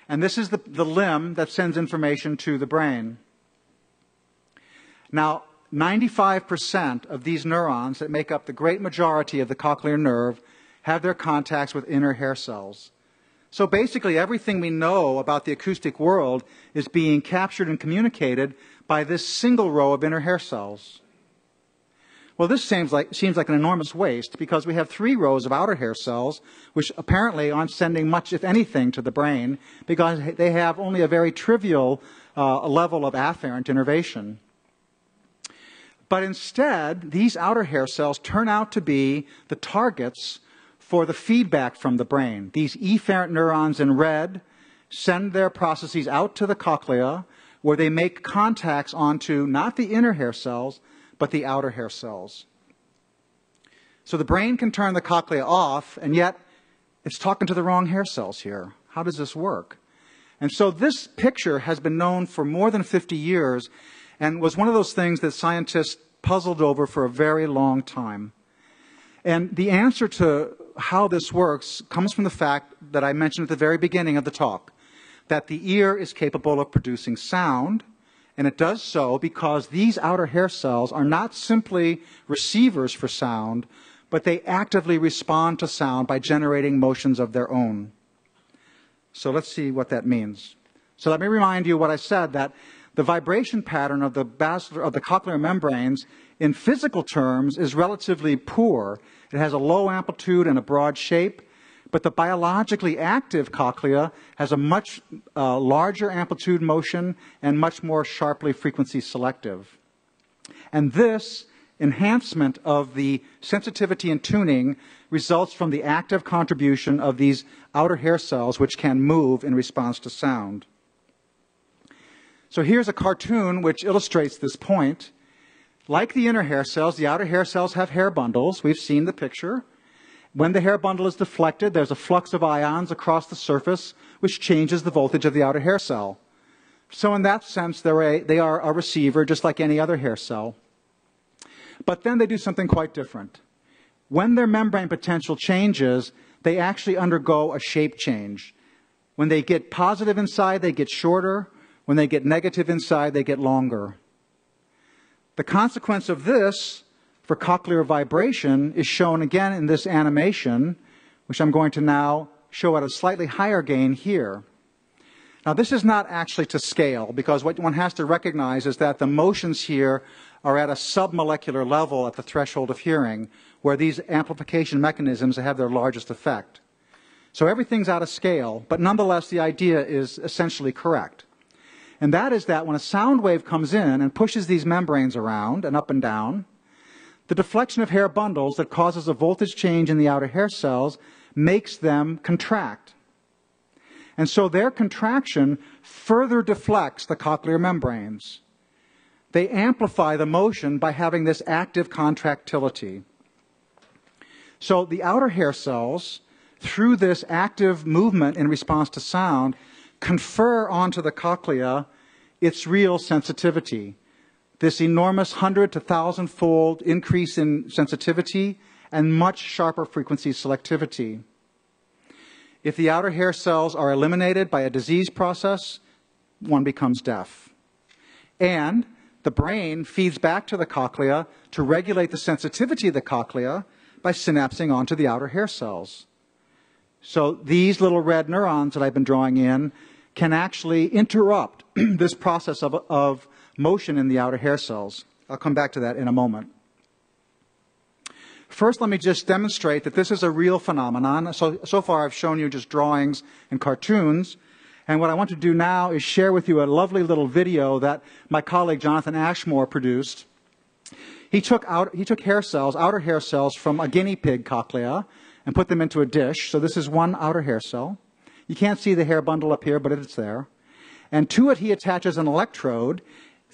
And this is the limb that sends information to the brain. Now, 95% of these neurons that make up the great majority of the cochlear nerve have their contacts with inner hair cells. So basically everything we know about the acoustic world is being captured and communicated by this single row of inner hair cells. Well, this seems like an enormous waste, because we have 3 rows of outer hair cells, which apparently aren't sending much, if anything, to the brain, because they have only a very trivial level of afferent innervation. But instead, these outer hair cells turn out to be the targets for the feedback from the brain. These efferent neurons in red send their processes out to the cochlea, where they make contacts onto not the inner hair cells, but the outer hair cells. So the brain can turn the cochlea off, and yet it's talking to the wrong hair cells here. How does this work? And so this picture has been known for more than 50 years and was one of those things that scientists puzzled over for a very long time. And the answer to how this works comes from the fact that I mentioned at the very beginning of the talk, that the ear is capable of producing sound. And it does so because these outer hair cells are not simply receivers for sound, but they actively respond to sound by generating motions of their own. So let's see what that means. So let me remind you what I said, that the vibration pattern of the basilar, of the cochlear membranes in physical terms is relatively poor. It has a low amplitude and a broad shape. But the biologically active cochlea has a much larger amplitude motion and much more sharply frequency selective. And this enhancement of the sensitivity and tuning results from the active contribution of these outer hair cells, which can move in response to sound. So here's a cartoon which illustrates this point. Like the inner hair cells, the outer hair cells have hair bundles. We've seen the picture. When the hair bundle is deflected, there's a flux of ions across the surface, which changes the voltage of the outer hair cell. So in that sense, they are a receiver, just like any other hair cell. But then they do something quite different. When their membrane potential changes, they actually undergo a shape change. When they get positive inside, they get shorter. When they get negative inside, they get longer. The consequence of this for cochlear vibration is shown again in this animation, which I'm going to now show at a slightly higher gain here. Now, this is not actually to scale, because what one has to recognize is that the motions here are at a submolecular level at the threshold of hearing, where these amplification mechanisms have their largest effect. So everything's out of scale, but nonetheless, the idea is essentially correct. And that is that when a sound wave comes in and pushes these membranes around and up and down, the deflection of hair bundles that causes a voltage change in the outer hair cells makes them contract. And so their contraction further deflects the cochlear membranes. They amplify the motion by having this active contractility. So the outer hair cells, through this active movement in response to sound, confer onto the cochlea its real sensitivity. This enormous 100- to 1,000-fold increase in sensitivity and much sharper frequency selectivity. If the outer hair cells are eliminated by a disease process, one becomes deaf. And the brain feeds back to the cochlea to regulate the sensitivity of the cochlea by synapsing onto the outer hair cells. So these little red neurons that I've been drawing in can actually interrupt this process of motion in the outer hair cells. I'll come back to that in a moment. First, let me just demonstrate that this is a real phenomenon. So far I've shown you just drawings and cartoons, And what I want to do now is share with you a lovely little video that my colleague Jonathan Ashmore produced. He took hair cells, outer hair cells, from a guinea pig cochlea and put them into a dish. So this is one outer hair cell. You can't see the hair bundle up here, but it's there. And to it he attaches an electrode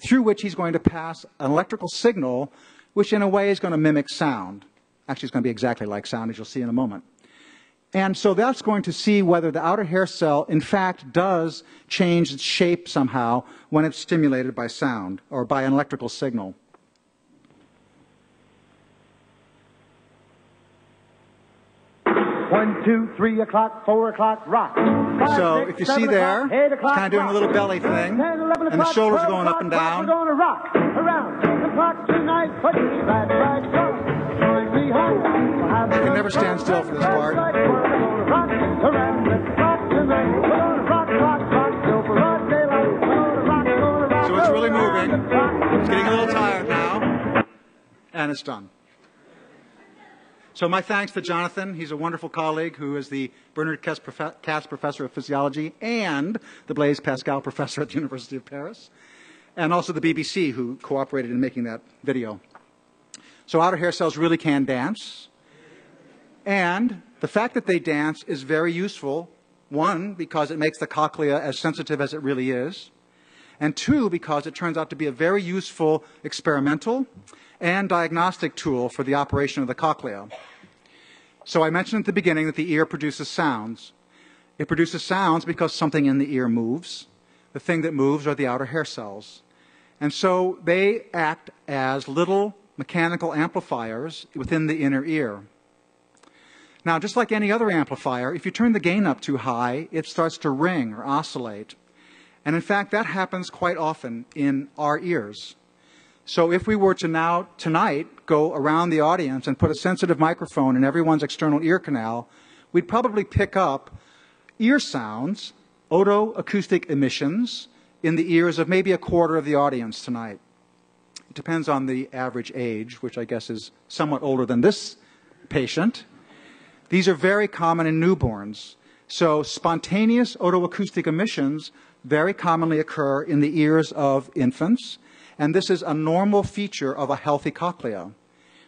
through which he's going to pass an electrical signal, which in a way is going to mimic sound. Actually, it's going to be exactly like sound, as you'll see in a moment. And so that's going to see whether the outer hair cell, in fact, does change its shape somehow when it's stimulated by sound or by an electrical signal. One, two, 3 o'clock, 4 o'clock, rock. Five, so six, if you see there, it's kind of doing a little belly thing, 10, 11, and the shoulders are going up and down. We're going to rock around the clock tonight, put me back, right, join me home. You can never stand still for this part. We're going to rock around the clock tonight. We're going to rock till broad daylight. We're going to rock. So it's really moving. It's getting a little tired now, and it's done. So my thanks to Jonathan. He's a wonderful colleague who is the Bernard Katz Professor of Physiology and the Blaise Pascal Professor at the University of Paris, and also the BBC, who cooperated in making that video. So outer hair cells really can dance. And the fact that they dance is very useful, one, because it makes the cochlea as sensitive as it really is, and two, because it turns out to be a very useful experimental and diagnostic tool for the operation of the cochlea. So I mentioned at the beginning that the ear produces sounds. It produces sounds because something in the ear moves. The thing that moves are the outer hair cells. And so they act as little mechanical amplifiers within the inner ear. Now, just like any other amplifier, if you turn the gain up too high, it starts to ring or oscillate. And in fact, that happens quite often in our ears. So if we were to now, tonight, go around the audience and put a sensitive microphone in everyone's external ear canal, we'd probably pick up ear sounds, otoacoustic emissions, in the ears of maybe a quarter of the audience tonight. It depends on the average age, which I guess is somewhat older than this patient. These are very common in newborns. So spontaneous otoacoustic emissions very commonly occur in the ears of infants. And this is a normal feature of a healthy cochlea.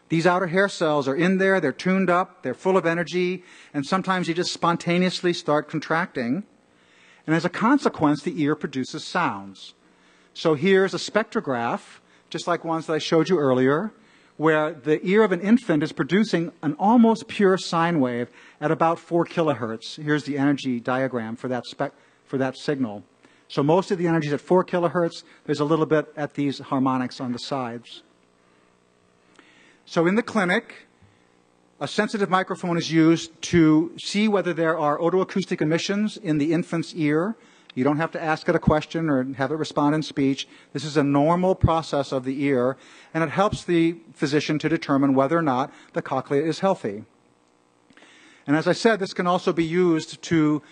These outer hair cells are in there, they're tuned up, they're full of energy, and sometimes you just spontaneously start contracting. And as a consequence, the ear produces sounds. So here's a spectrograph, just like ones that I showed you earlier, where the ear of an infant is producing an almost pure sine wave at about 4 kilohertz. Here's the energy diagram for that signal. So most of the energy is at 4 kilohertz. There's a little bit at these harmonics on the sides. So in the clinic, a sensitive microphone is used to see whether there are otoacoustic emissions in the infant's ear. You don't have to ask it a question or have it respond in speech. This is a normal process of the ear, and it helps the physician to determine whether or not the cochlea is healthy. And as I said, this can also be used to,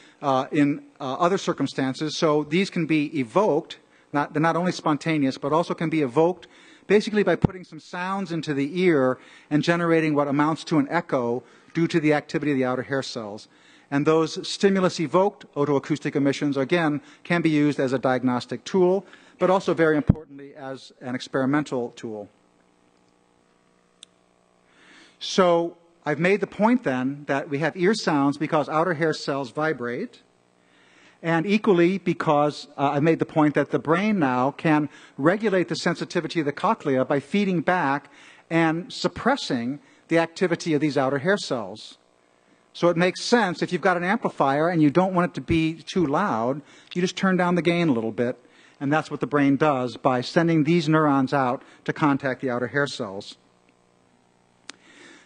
in other circumstances. So these can be evoked, they're not only spontaneous, but also can be evoked basically by putting some sounds into the ear and generating what amounts to an echo due to the activity of the outer hair cells. And those stimulus-evoked otoacoustic emissions, again, can be used as a diagnostic tool, but also very importantly as an experimental tool. So I've made the point then that we have ear sounds because outer hair cells vibrate, and equally because I've made the point that the brain now can regulate the sensitivity of the cochlea by feeding back and suppressing the activity of these outer hair cells. So it makes sense if you've got an amplifier and you don't want it to be too loud, you just turn down the gain a little bit, and that's what the brain does by sending these neurons out to contact the outer hair cells.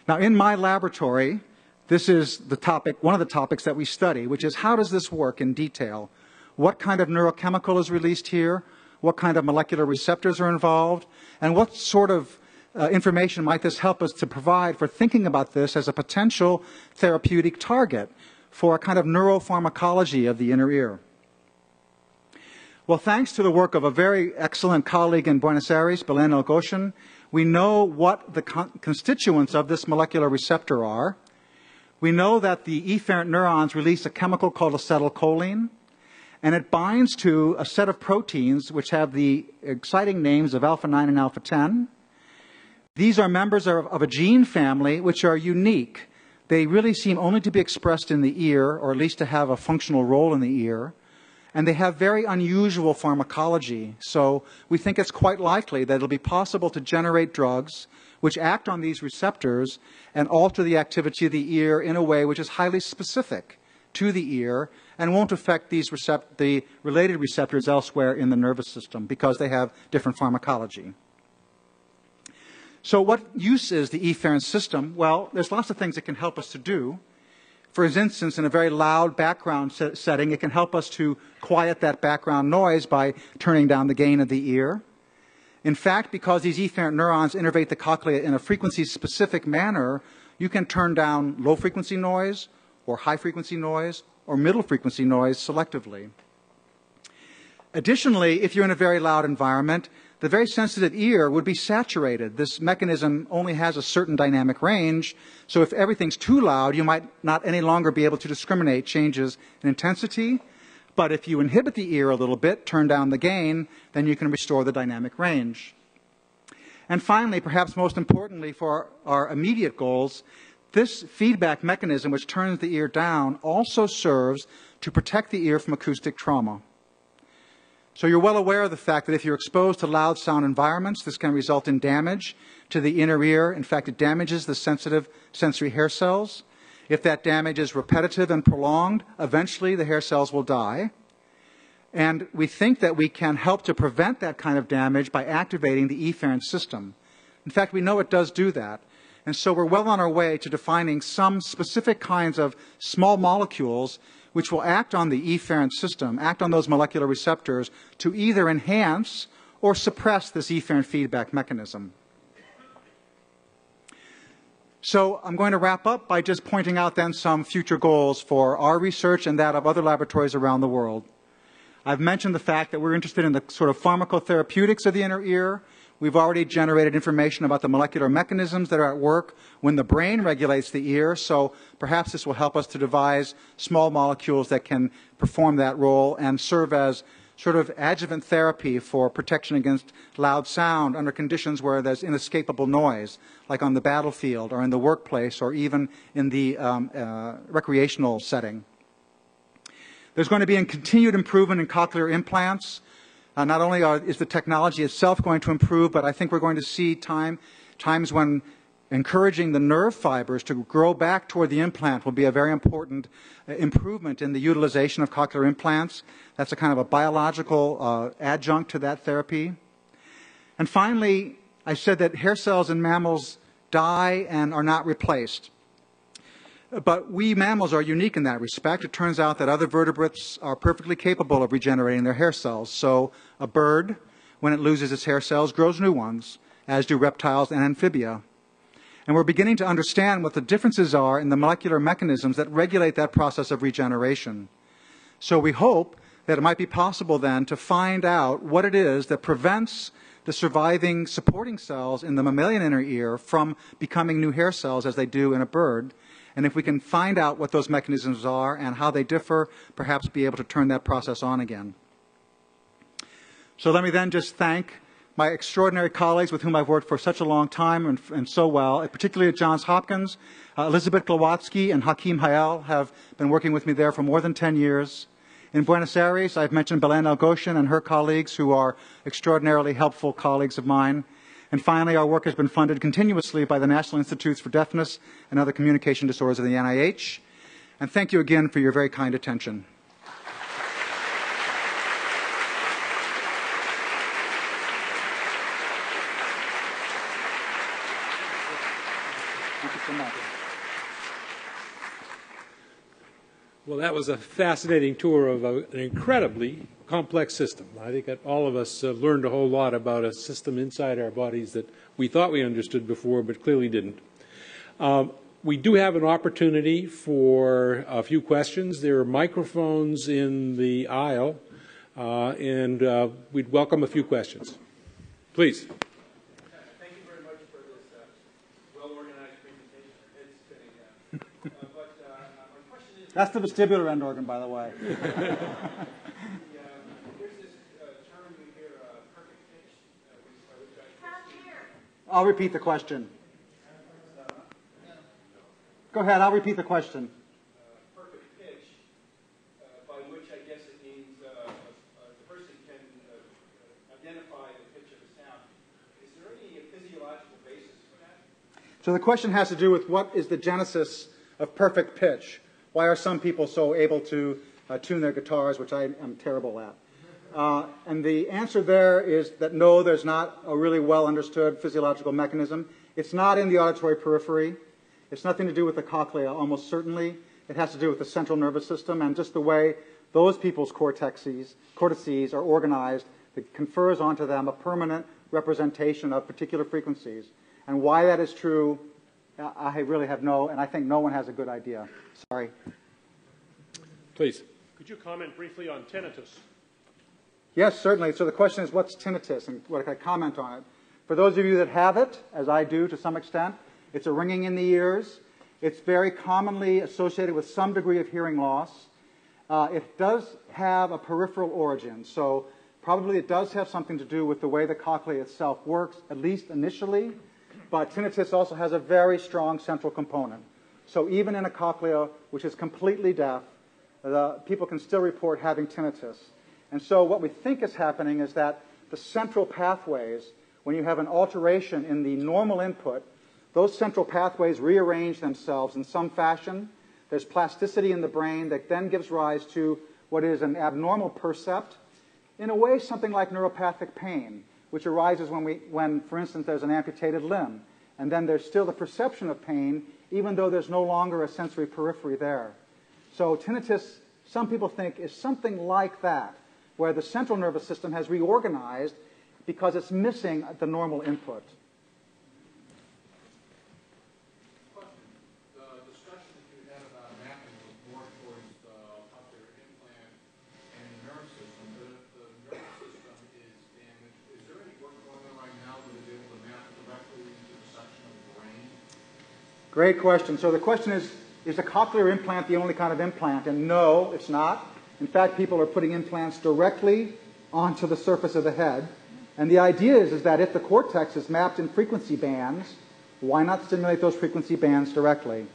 Now, in my laboratory, this is the topic, one of the topics that we study, which is how does this work in detail? What kind of neurochemical is released here? What kind of molecular receptors are involved? And what sort of information might this help us to provide for thinking about this as a potential therapeutic target for a kind of neuropharmacology of the inner ear? Well, thanks to the work of a very excellent colleague in Buenos Aires, Belén Elgoyhen, we know what the constituents of this molecular receptor are. We know that the efferent neurons release a chemical called acetylcholine, and it binds to a set of proteins which have the exciting names of alpha-9 and alpha-10. These are members of a gene family which are unique. They really seem only to be expressed in the ear, or at least to have a functional role in the ear. And they have very unusual pharmacology. So we think it's quite likely that it'll be possible to generate drugs which act on these receptors and alter the activity of the ear in a way which is highly specific to the ear and won't affect these the related receptors elsewhere in the nervous system because they have different pharmacology. So what use is the efferent system? Well, there's lots of things it can help us to do. For instance, in a very loud background setting, it can help us to quiet that background noise by turning down the gain of the ear. In fact, because these efferent neurons innervate the cochlea in a frequency-specific manner, you can turn down low-frequency noise or high-frequency noise or middle-frequency noise selectively. Additionally, if you're in a very loud environment, the very sensitive ear would be saturated. This mechanism only has a certain dynamic range, so if everything's too loud, you might not any longer be able to discriminate changes in intensity. But if you inhibit the ear a little bit, turn down the gain, then you can restore the dynamic range. And finally, perhaps most importantly for our immediate goals, this feedback mechanism which turns the ear down also serves to protect the ear from acoustic trauma. So you're well aware of the fact that if you're exposed to loud sound environments, this can result in damage to the inner ear. In fact, it damages the sensitive sensory hair cells. If that damage is repetitive and prolonged, eventually the hair cells will die. And we think that we can help to prevent that kind of damage by activating the efferent system. In fact, we know it does do that. And so we're well on our way to defining some specific kinds of small molecules which will act on the efferent system, act on those molecular receptors to either enhance or suppress this efferent feedback mechanism. So I'm going to wrap up by just pointing out then some future goals for our research and that of other laboratories around the world. I've mentioned the fact that we're interested in the sort of pharmacotherapeutics of the inner ear. We've already generated information about the molecular mechanisms that are at work when the brain regulates the ear, so perhaps this will help us to devise small molecules that can perform that role and serve as sort of adjuvant therapy for protection against loud sound under conditions where there's inescapable noise, like on the battlefield or in the workplace or even in the recreational setting. There's going to be a continued improvement in cochlear implants. Not only is the technology itself going to improve, but I think we're going to see times when encouraging the nerve fibers to grow back toward the implant will be a very important improvement in the utilization of cochlear implants. That's a kind of a biological adjunct to that therapy. And finally, I said that hair cells in mammals die and are not replaced. But we mammals are unique in that respect. It turns out that other vertebrates are perfectly capable of regenerating their hair cells. So a bird, when it loses its hair cells, grows new ones, as do reptiles and amphibia. And we're beginning to understand what the differences are in the molecular mechanisms that regulate that process of regeneration. So we hope that it might be possible then to find out what it is that prevents the surviving supporting cells in the mammalian inner ear from becoming new hair cells as they do in a bird. And if we can find out what those mechanisms are and how they differ, perhaps be able to turn that process on again. So let me then just thank my extraordinary colleagues with whom I've worked for such a long time and so well, particularly at Johns Hopkins. Elizabeth Glowatsky and Hakim Hayal have been working with me there for more than 10 years. In Buenos Aires, I've mentioned Belén Elgoyhen and her colleagues, who are extraordinarily helpful colleagues of mine. And finally, our work has been funded continuously by the National Institutes for Deafness and Other Communication Disorders of the NIH. And thank you again for your very kind attention. Thank you so much. Well, that was a fascinating tour of an incredibly complex system. I think that all of us learned a whole lot about a system inside our bodies that we thought we understood before, but clearly didn't. We do have an opportunity for a few questions. There are microphones in the aisle, and we'd welcome a few questions. Please. Thank you very much for this well-organized presentation. It's fitting, but my question is... That's the vestibular end organ, by the way. I'll repeat the question. Go ahead, I'll repeat the question. Perfect pitch, by which I guess it means the person can identify the pitch of a sound. Is there any physiological basis for that? So the question has to do with what is the genesis of perfect pitch? Why are some people so able to tune their guitars, which I am terrible at? And the answer there is that no, there's not a really well understood physiological mechanism. It's not in the auditory periphery. It's nothing to do with the cochlea, almost certainly. It has to do with the central nervous system and just the way those people's cortices are organized that confers onto them a permanent representation of particular frequencies. And why that is true, I really have no, and I think no one has a good idea. Sorry. Please. Could you comment briefly on tinnitus? Yes, certainly. So the question is, what's tinnitus, and what can I comment on it? For those of you that have it, as I do to some extent, it's a ringing in the ears. It's very commonly associated with some degree of hearing loss. It does have a peripheral origin, so probably it does have something to do with the way the cochlea itself works, at least initially. But tinnitus also has a very strong central component. So even in a cochlea which is completely deaf, people can still report having tinnitus. And so what we think is happening is that the central pathways, when you have an alteration in the normal input, those central pathways rearrange themselves in some fashion. There's plasticity in the brain that then gives rise to what is an abnormal percept, in a way something like neuropathic pain, which arises when, for instance, there's an amputated limb. And then there's still the perception of pain, even though there's no longer a sensory periphery there. So tinnitus, some people think, is something like that, where the central nervous system has reorganized because it's missing the normal input. Great question. So the question is the cochlear implant the only kind of implant? And no, it's not. In fact, people are putting implants directly onto the surface of the head. And the idea is that if the cortex is mapped in frequency bands, why not stimulate those frequency bands directly?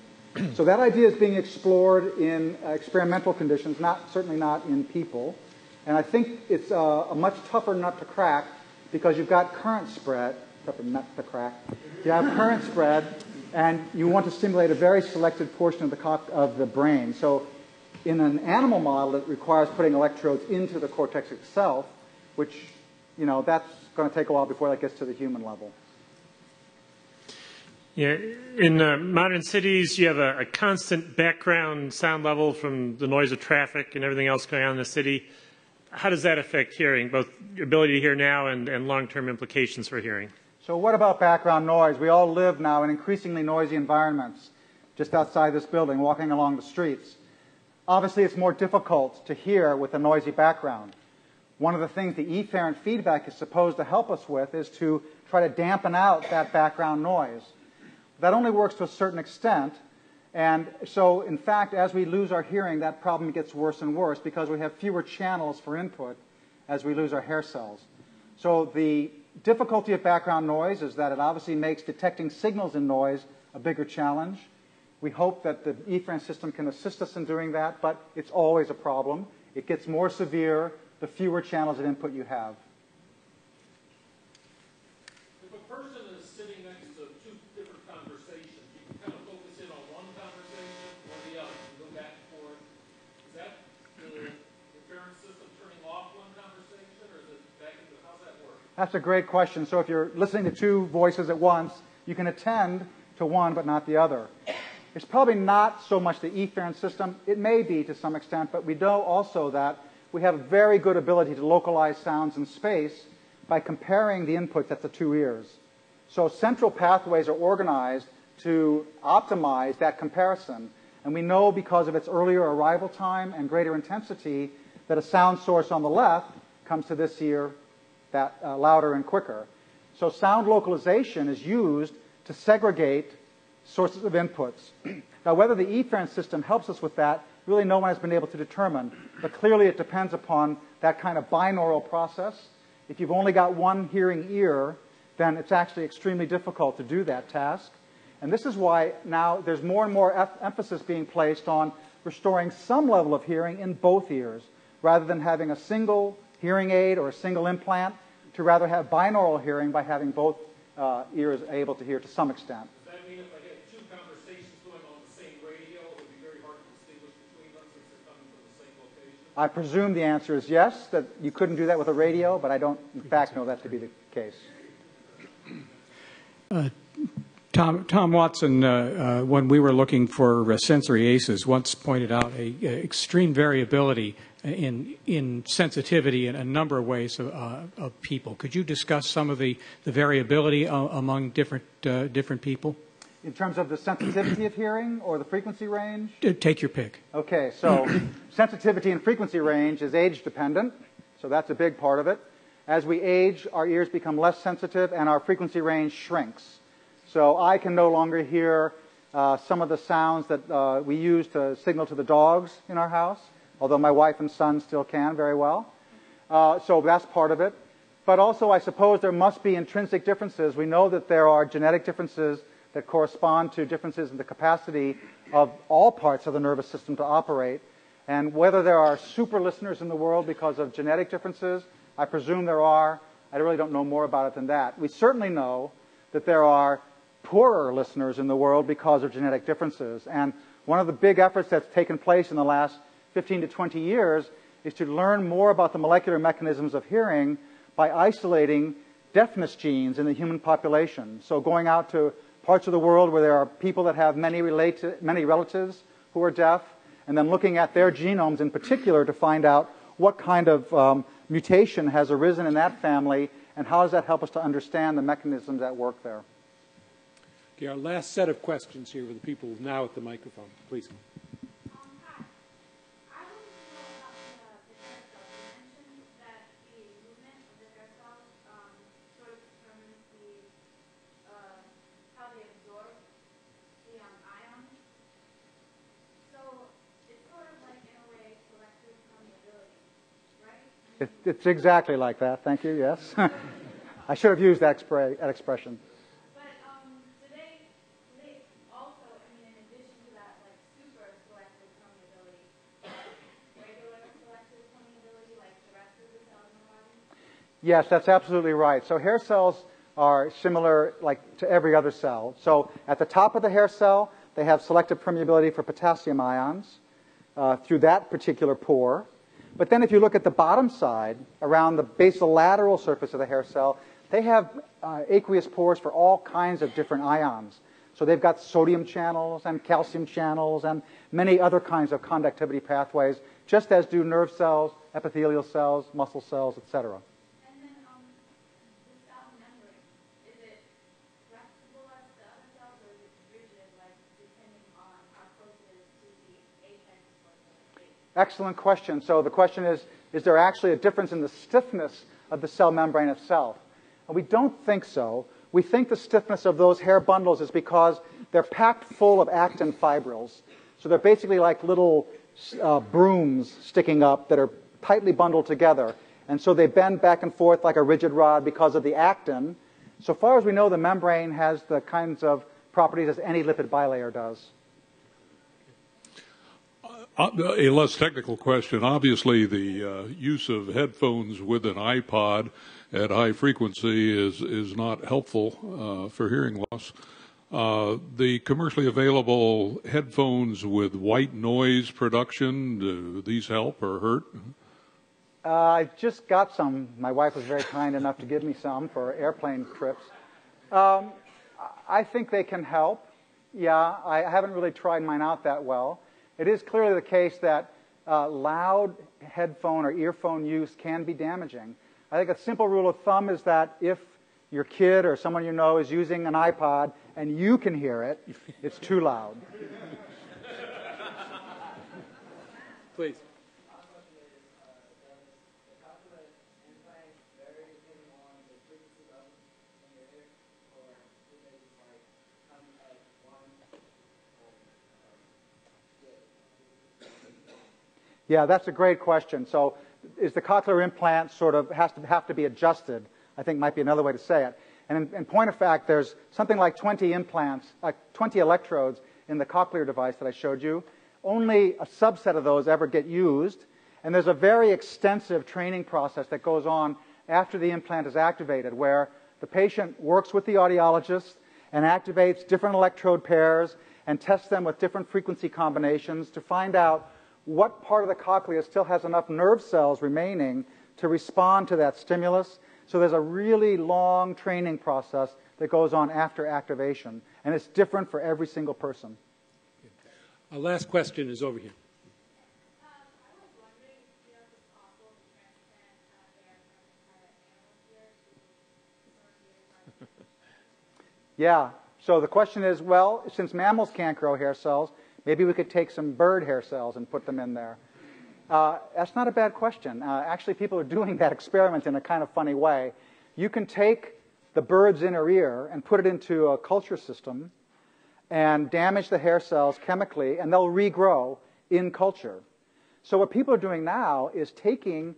So that idea is being explored in experimental conditions, certainly not in people. And I think it's a much tougher nut to crack because you've got current spread, tougher nut to crack. You have current spread, and you want to stimulate a very selected portion of the brain. So in an animal model, it requires putting electrodes into the cortex itself, which, you know, that's going to take a while before that gets to the human level. Yeah, in modern cities, you have a constant background sound level from the noise of traffic and everything else going on in the city. How does that affect hearing, both your ability to hear now and long-term implications for hearing? So what about background noise? We all live now in increasingly noisy environments, just outside this building, walking along the streets. Obviously, it's more difficult to hear with a noisy background. One of the things the efferent feedback is supposed to help us with is to try to dampen out that background noise. That only works to a certain extent, and so, in fact, as we lose our hearing, that problem gets worse and worse because we have fewer channels for input as we lose our hair cells. So the difficulty of background noise is that it obviously makes detecting signals in noise a bigger challenge. We hope that the efferent system can assist us in doing that, but it's always a problem. It gets more severe the fewer channels of input you have. If a person is sitting next to two different conversations, you can kind of focus in on one conversation or the other and go back and forth. Is that the efferent system turning off one conversation, or is it back into how's that work? That's a great question. So if you're listening to two voices at once, you can attend to one but not the other. It's probably not so much the efferent system. It may be to some extent, but we know also that we have a very good ability to localize sounds in space by comparing the inputs at the two ears. So central pathways are organized to optimize that comparison. And we know because of its earlier arrival time and greater intensity that a sound source on the left comes to this ear that louder and quicker. So sound localization is used to segregate sources of inputs. Now, whether the efferent system helps us with that, really no one has been able to determine. But clearly it depends upon that kind of binaural process. If you've only got one hearing ear, then it's actually extremely difficult to do that task. And this is why now there's more and more emphasis being placed on restoring some level of hearing in both ears, rather than having a single hearing aid or a single implant, to rather have binaural hearing by having both ears able to hear to some extent. Does that mean if I had two conversations going on the same radio, it would be very hard to distinguish between them since they're coming from the same location? I presume the answer is yes, that you couldn't do that with a radio, but I don't, in fact, know that to be the case. Tom Watson, when we were looking for sensory ACEs, once pointed out a extreme variability in sensitivity in a number of ways of people. Could you discuss some of the variability among different people? In terms of the sensitivity of hearing or the frequency range? Take your pick. Okay, so sensitivity and frequency range is age dependent, so that's a big part of it. As we age, our ears become less sensitive and our frequency range shrinks. So I can no longer hear some of the sounds that we use to signal to the dogs in our house, although my wife and son still can very well. So that's part of it. But also, I suppose there must be intrinsic differences. We know that there are genetic differences that correspond to differences in the capacity of all parts of the nervous system to operate. And whether there are super listeners in the world because of genetic differences, I presume there are. I really don't know more about it than that. We certainly know that there are poorer listeners in the world because of genetic differences. And one of the big efforts that's taken place in the last 15 to 20 years is to learn more about the molecular mechanisms of hearing by isolating deafness genes in the human population. So going out to parts of the world where there are people that have many relatives who are deaf, and then looking at their genomes in particular to find out what kind of mutation has arisen in that family and how does that help us to understand the mechanisms that work there. Okay, our last set of questions here with the people now at the microphone, please. Hi. I want to know about the parasol. You mentioned that the movement of the parasol sort of determines the, how they absorb the ions. So it's sort of like, in a way, selective permeability, right? I mean, it's exactly like that. Thank you, yes. I should have used that expression. Yes, that's absolutely right. So hair cells are similar to every other cell. So at the top of the hair cell, they have selective permeability for potassium ions through that particular pore. But then if you look at the bottom side, around the basolateral surface of the hair cell, they have aqueous pores for all kinds of different ions. So they've got sodium channels and calcium channels and many other kinds of conductivity pathways, just as do nerve cells, epithelial cells, muscle cells, etc. Excellent question. So the question is there actually a difference in the stiffness of the cell membrane itself? And we don't think so. We think the stiffness of those hair bundles is because they're packed full of actin fibrils. So they're basically like little brooms sticking up that are tightly bundled together. And so they bend back and forth like a rigid rod because of the actin. So far as we know, the membrane has the kinds of properties as any lipid bilayer does. A less technical question. Obviously, the use of headphones with an iPod at high frequency is not helpful for hearing loss. The commercially available headphones with white noise production, do these help or hurt? I just got some. My wife was very kind enough to give me some for airplane trips. I think they can help. Yeah, I haven't really tried mine out that well. It is clearly the case that loud headphone or earphone use can be damaging. I think a simple rule of thumb is that if your kid or someone you know is using an iPod and you can hear it, it's too loud. Please. Yeah, that's a great question. So is the cochlear implant sort of has to have to be adjusted, I think might be another way to say it. And in point of fact, there's something like 20 implants, 20 electrodes in the cochlear device that I showed you. Only a subset of those ever get used. And there's a very extensive training process that goes on after the implant is activated, where the patient works with the audiologist and activates different electrode pairs and tests them with different frequency combinations to find out what part of the cochlea still has enough nerve cells remaining to respond to that stimulus. So there's a really long training process that goes on after activation, and it's different for every single person. Our last question is over here. Yeah, so the question is, well, since mammals can't grow hair cells, maybe we could take some bird hair cells and put them in there. That's not a bad question. Actually, people are doing that experiment in a kind of funny way. You can take the bird's inner ear and put it into a culture system and damage the hair cells chemically, and they'll regrow in culture. So what people are doing now is taking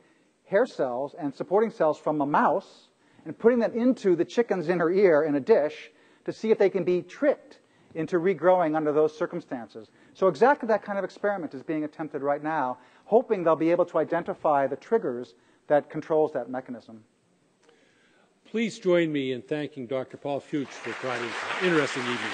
hair cells and supporting cells from a mouse and putting them into the chicken's inner ear in a dish to see if they can be tricked into regrowing under those circumstances. So exactly that kind of experiment is being attempted right now, hoping they'll be able to identify the triggers that controls that mechanism. Please join me in thanking Dr. Paul Fuchs for quite an interesting evening.